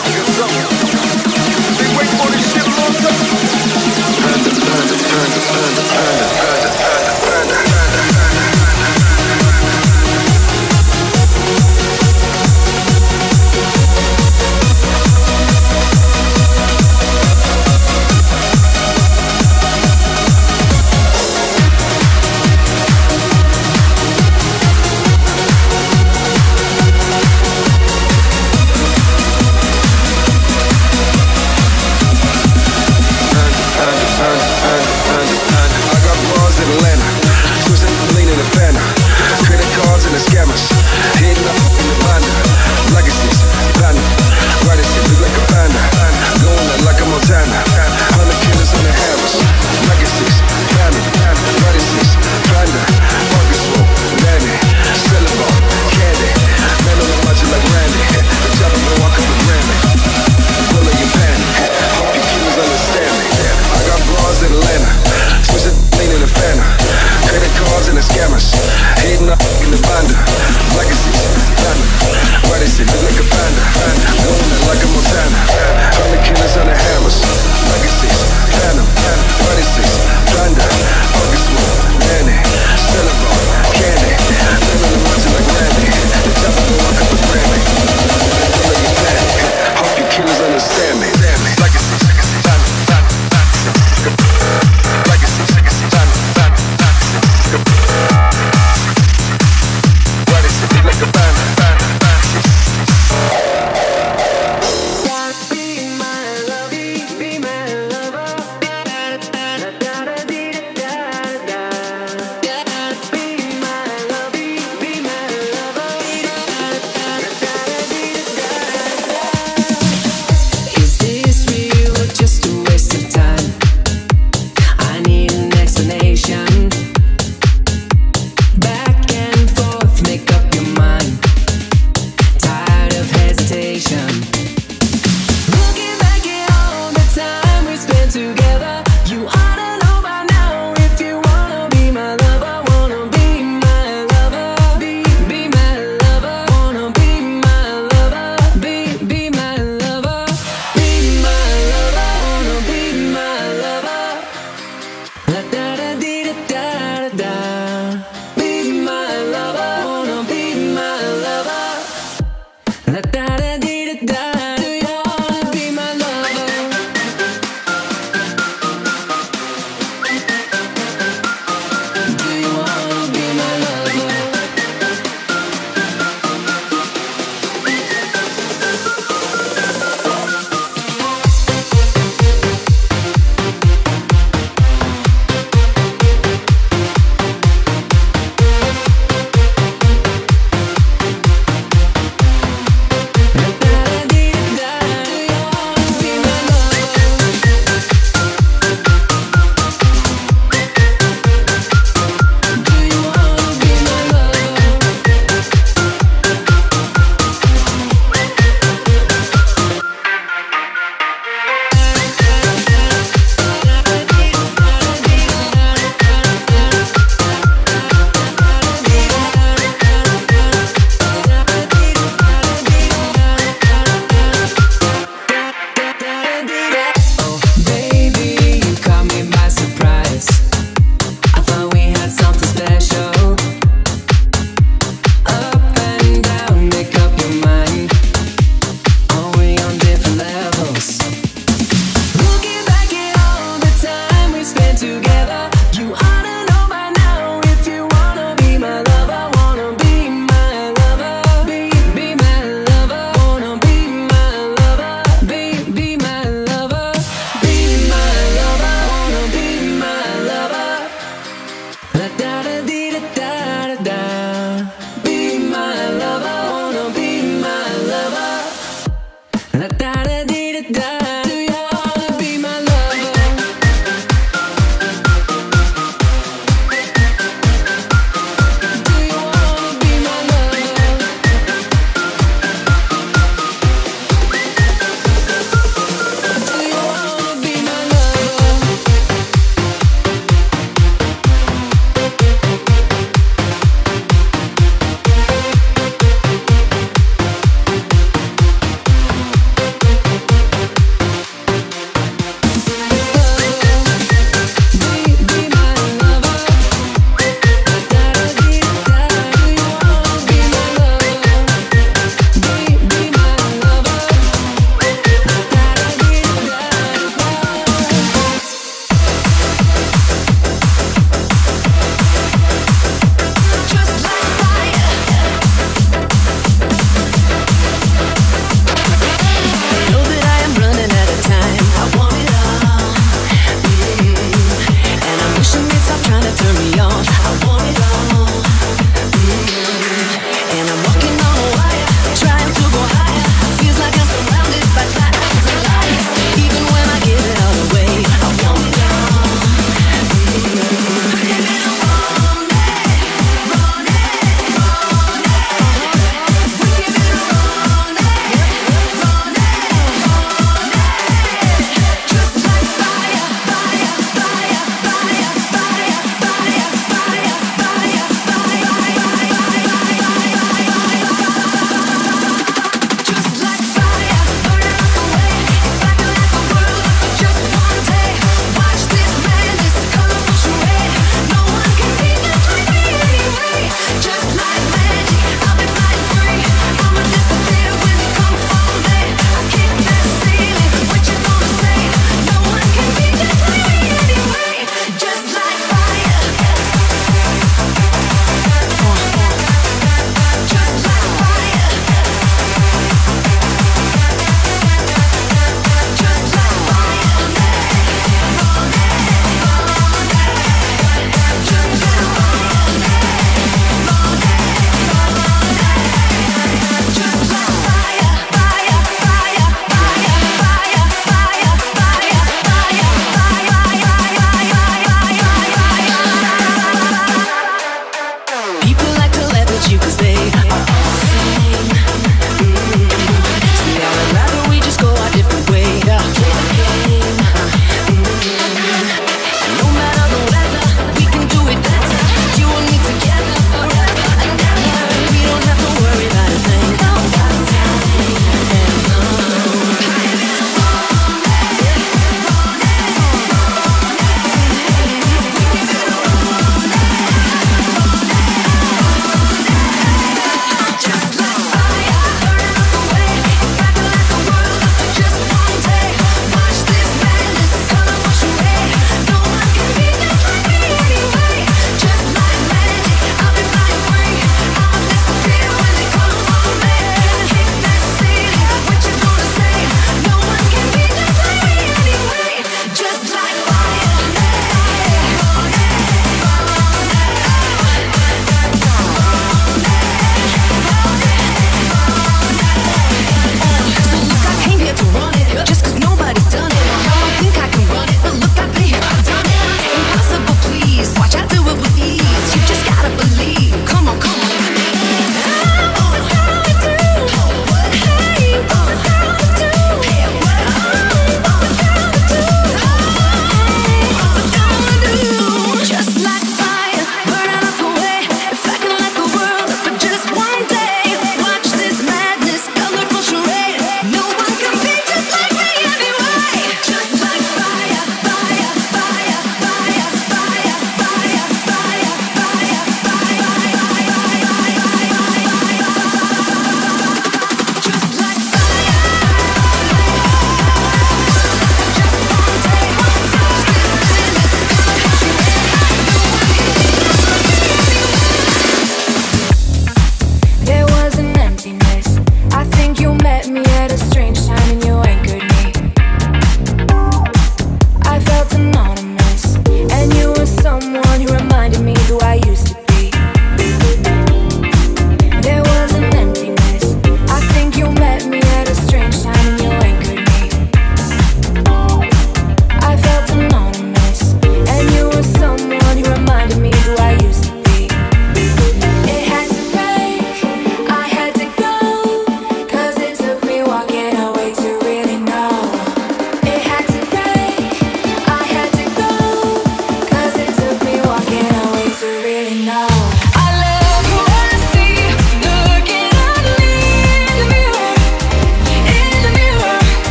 Niggas up. They wait for this shit long time. Panda, panda, panda, panda, panda, panda, panda, panda, panda, panda.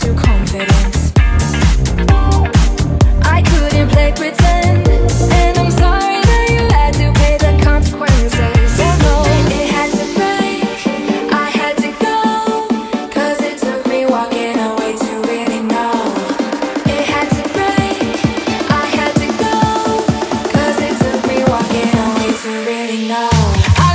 through confidence. I couldn't play pretend, and I'm sorry that you had to pay the consequences. You know it had to break, I had to go, cause it took me walking away to really know. It had to break, I had to go, cause it took me walking away to really know. I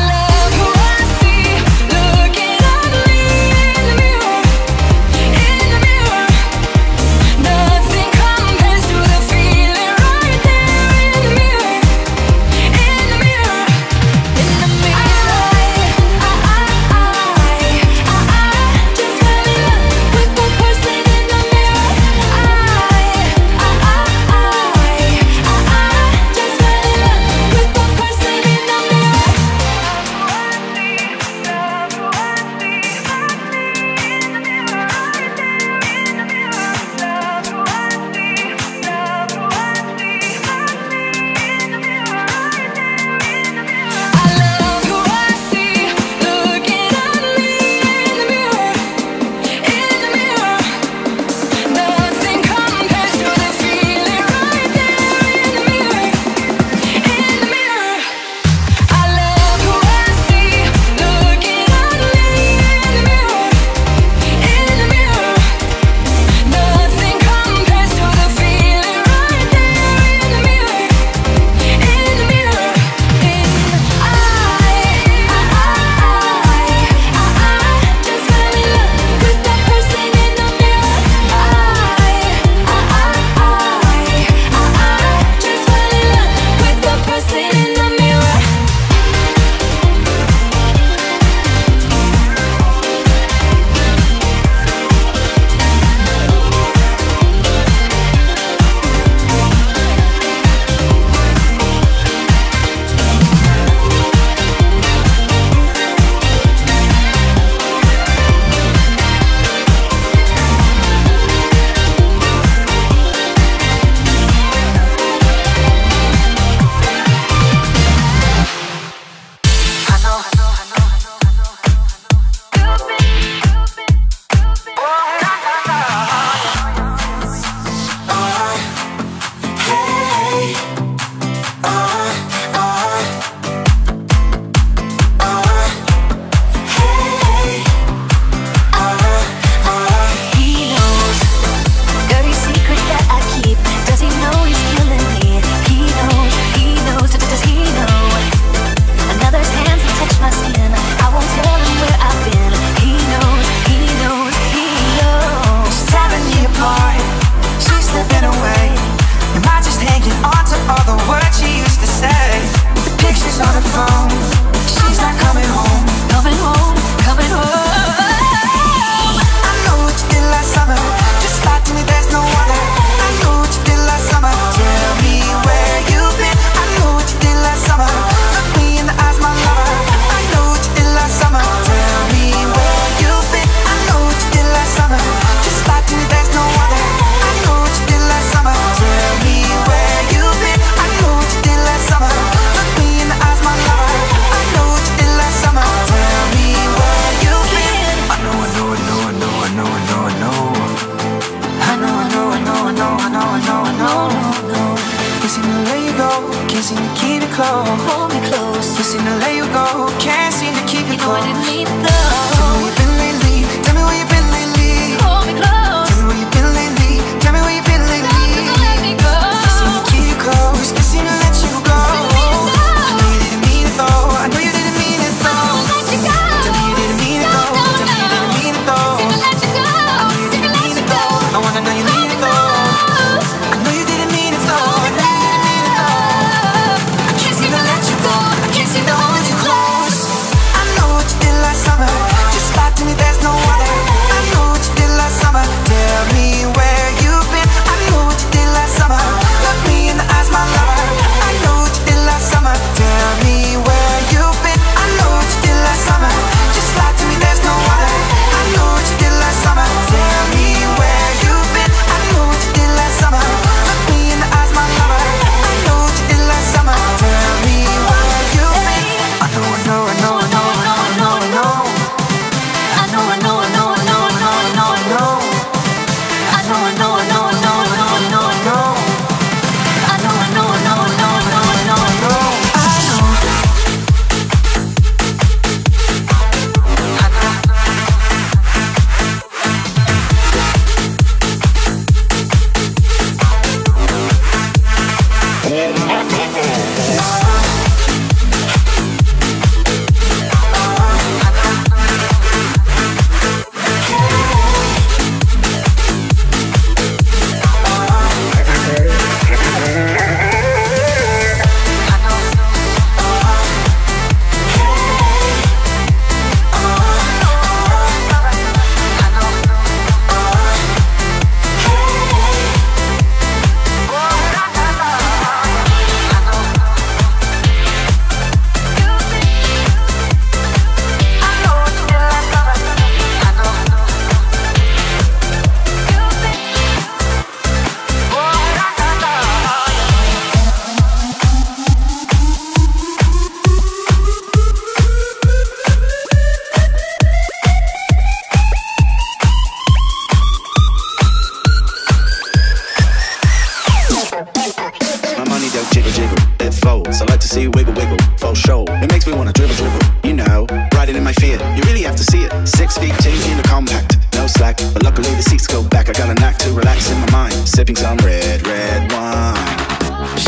see wiggle wiggle, for sure. It makes me wanna dribble dribble, you know, riding in my fear. You really have to see it. Six feet two in a compact, no slack, but luckily the seats go back. I got a knack to relax in my mind, sipping some red, red wine.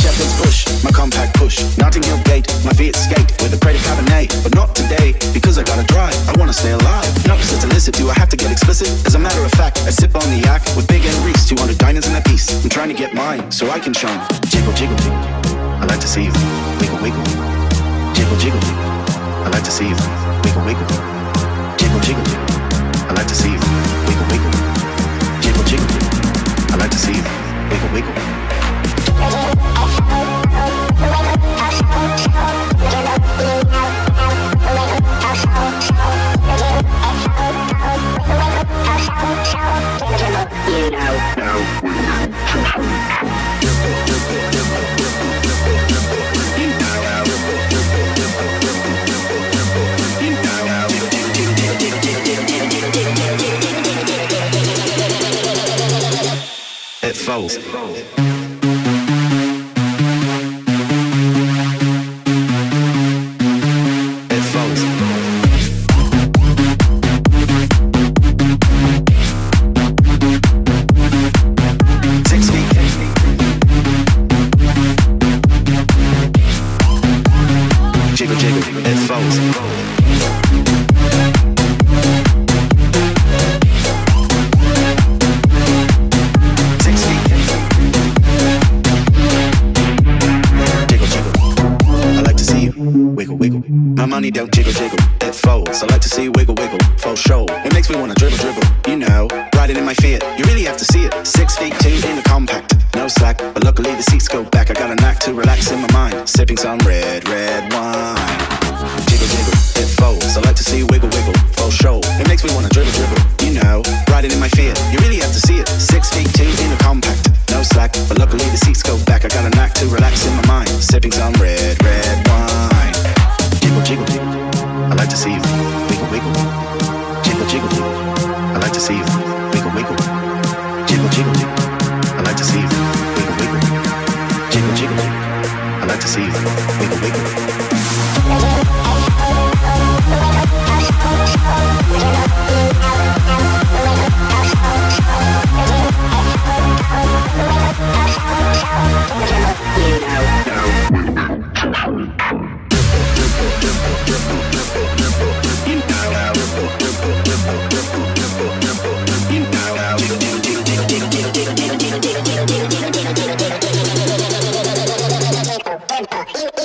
Shepherd's bush, my compact push. Notting Hill gate, my feet skate with a crate of Cabernet, but not today because I gotta drive. I wanna stay alive. Not just to listen, do I have to get explicit? As a matter of fact, I sip on the yak with Big and Reese, two hundred diamonds in a piece. I'm trying to get mine so I can shine. Jiggle jiggle, I like to see you wiggle wiggle. Jiggle jiggle, I like to see you wiggle wiggle. Jiggle jiggle, I like to see you wiggle wiggle. Jiggle jiggle, I like to see you wiggle wiggle. You know. It falls. It falls. Don't jiggle jiggle, it folds. I like to see wiggle wiggle, for sure. It makes me wanna dribble dribble, you know, riding in my fear. You really have to see it. Six feet two in a compact, no slack, but luckily the seats go back. I got a knack to relax in my mind, sipping some red, red wine. Jiggle jiggle, it folds. I like to see wiggle wiggle, for sure. It makes me wanna dribble dribble, you know, riding in my fear. You really have to see it. Six feet two in a compact, no slack, but luckily the seats go back. I got a knack to relax in my mind, sipping some red, red wine. Jiggle jiggle, I like to see you wiggle wiggle. Jiggle jiggle, I like to see you wiggle wiggle. Jiggle jiggle, I like to see you wiggle wiggle. Jiggle jiggle, I like to see you wiggle wiggle. You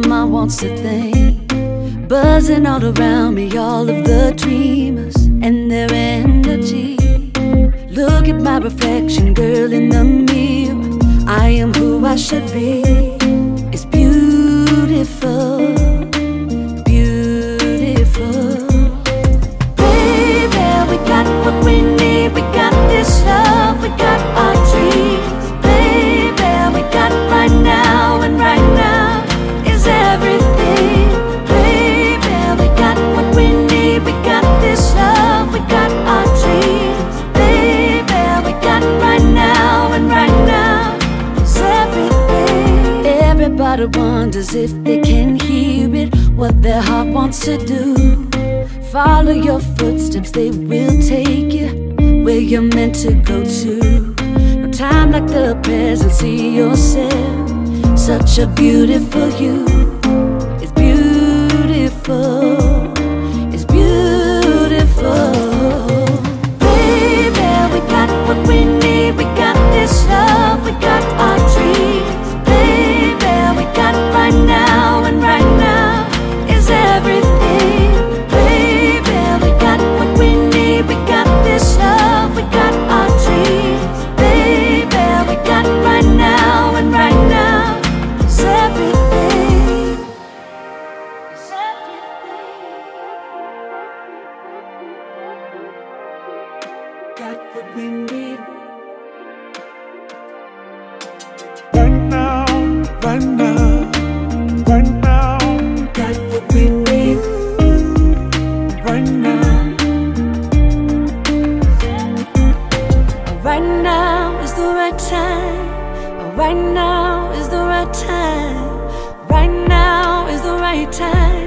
my mind wants to think. Buzzing all around me, all of the dreamers and their energy. Look at my reflection, girl, in the mirror. I am who I should be. It's beautiful, beautiful. Baby, we got what we need. We got this love, we got our dreams. Baby, we got right now, and right now is everything. Baby, we got what we need. We got this love, we got our dreams. Baby, we got right now, and right now is everything. Everybody wonders if they can hear it, what their heart wants to do. Follow your footsteps, they will take you where you're meant to go to. No time like the present, see yourself. Such a beautiful you. It's beautiful, it's beautiful. Baby, we got what we need. We got this love, we got our dreams. Baby, we got right now, and right now is everything. This love, we got our dreams. Baby, we got right now, and right now is everything. It's everything. Got what we need. Right now, right now, right now. Got what we need. Right now. Right now is the right time. Right now is the right time. Right now is the right time.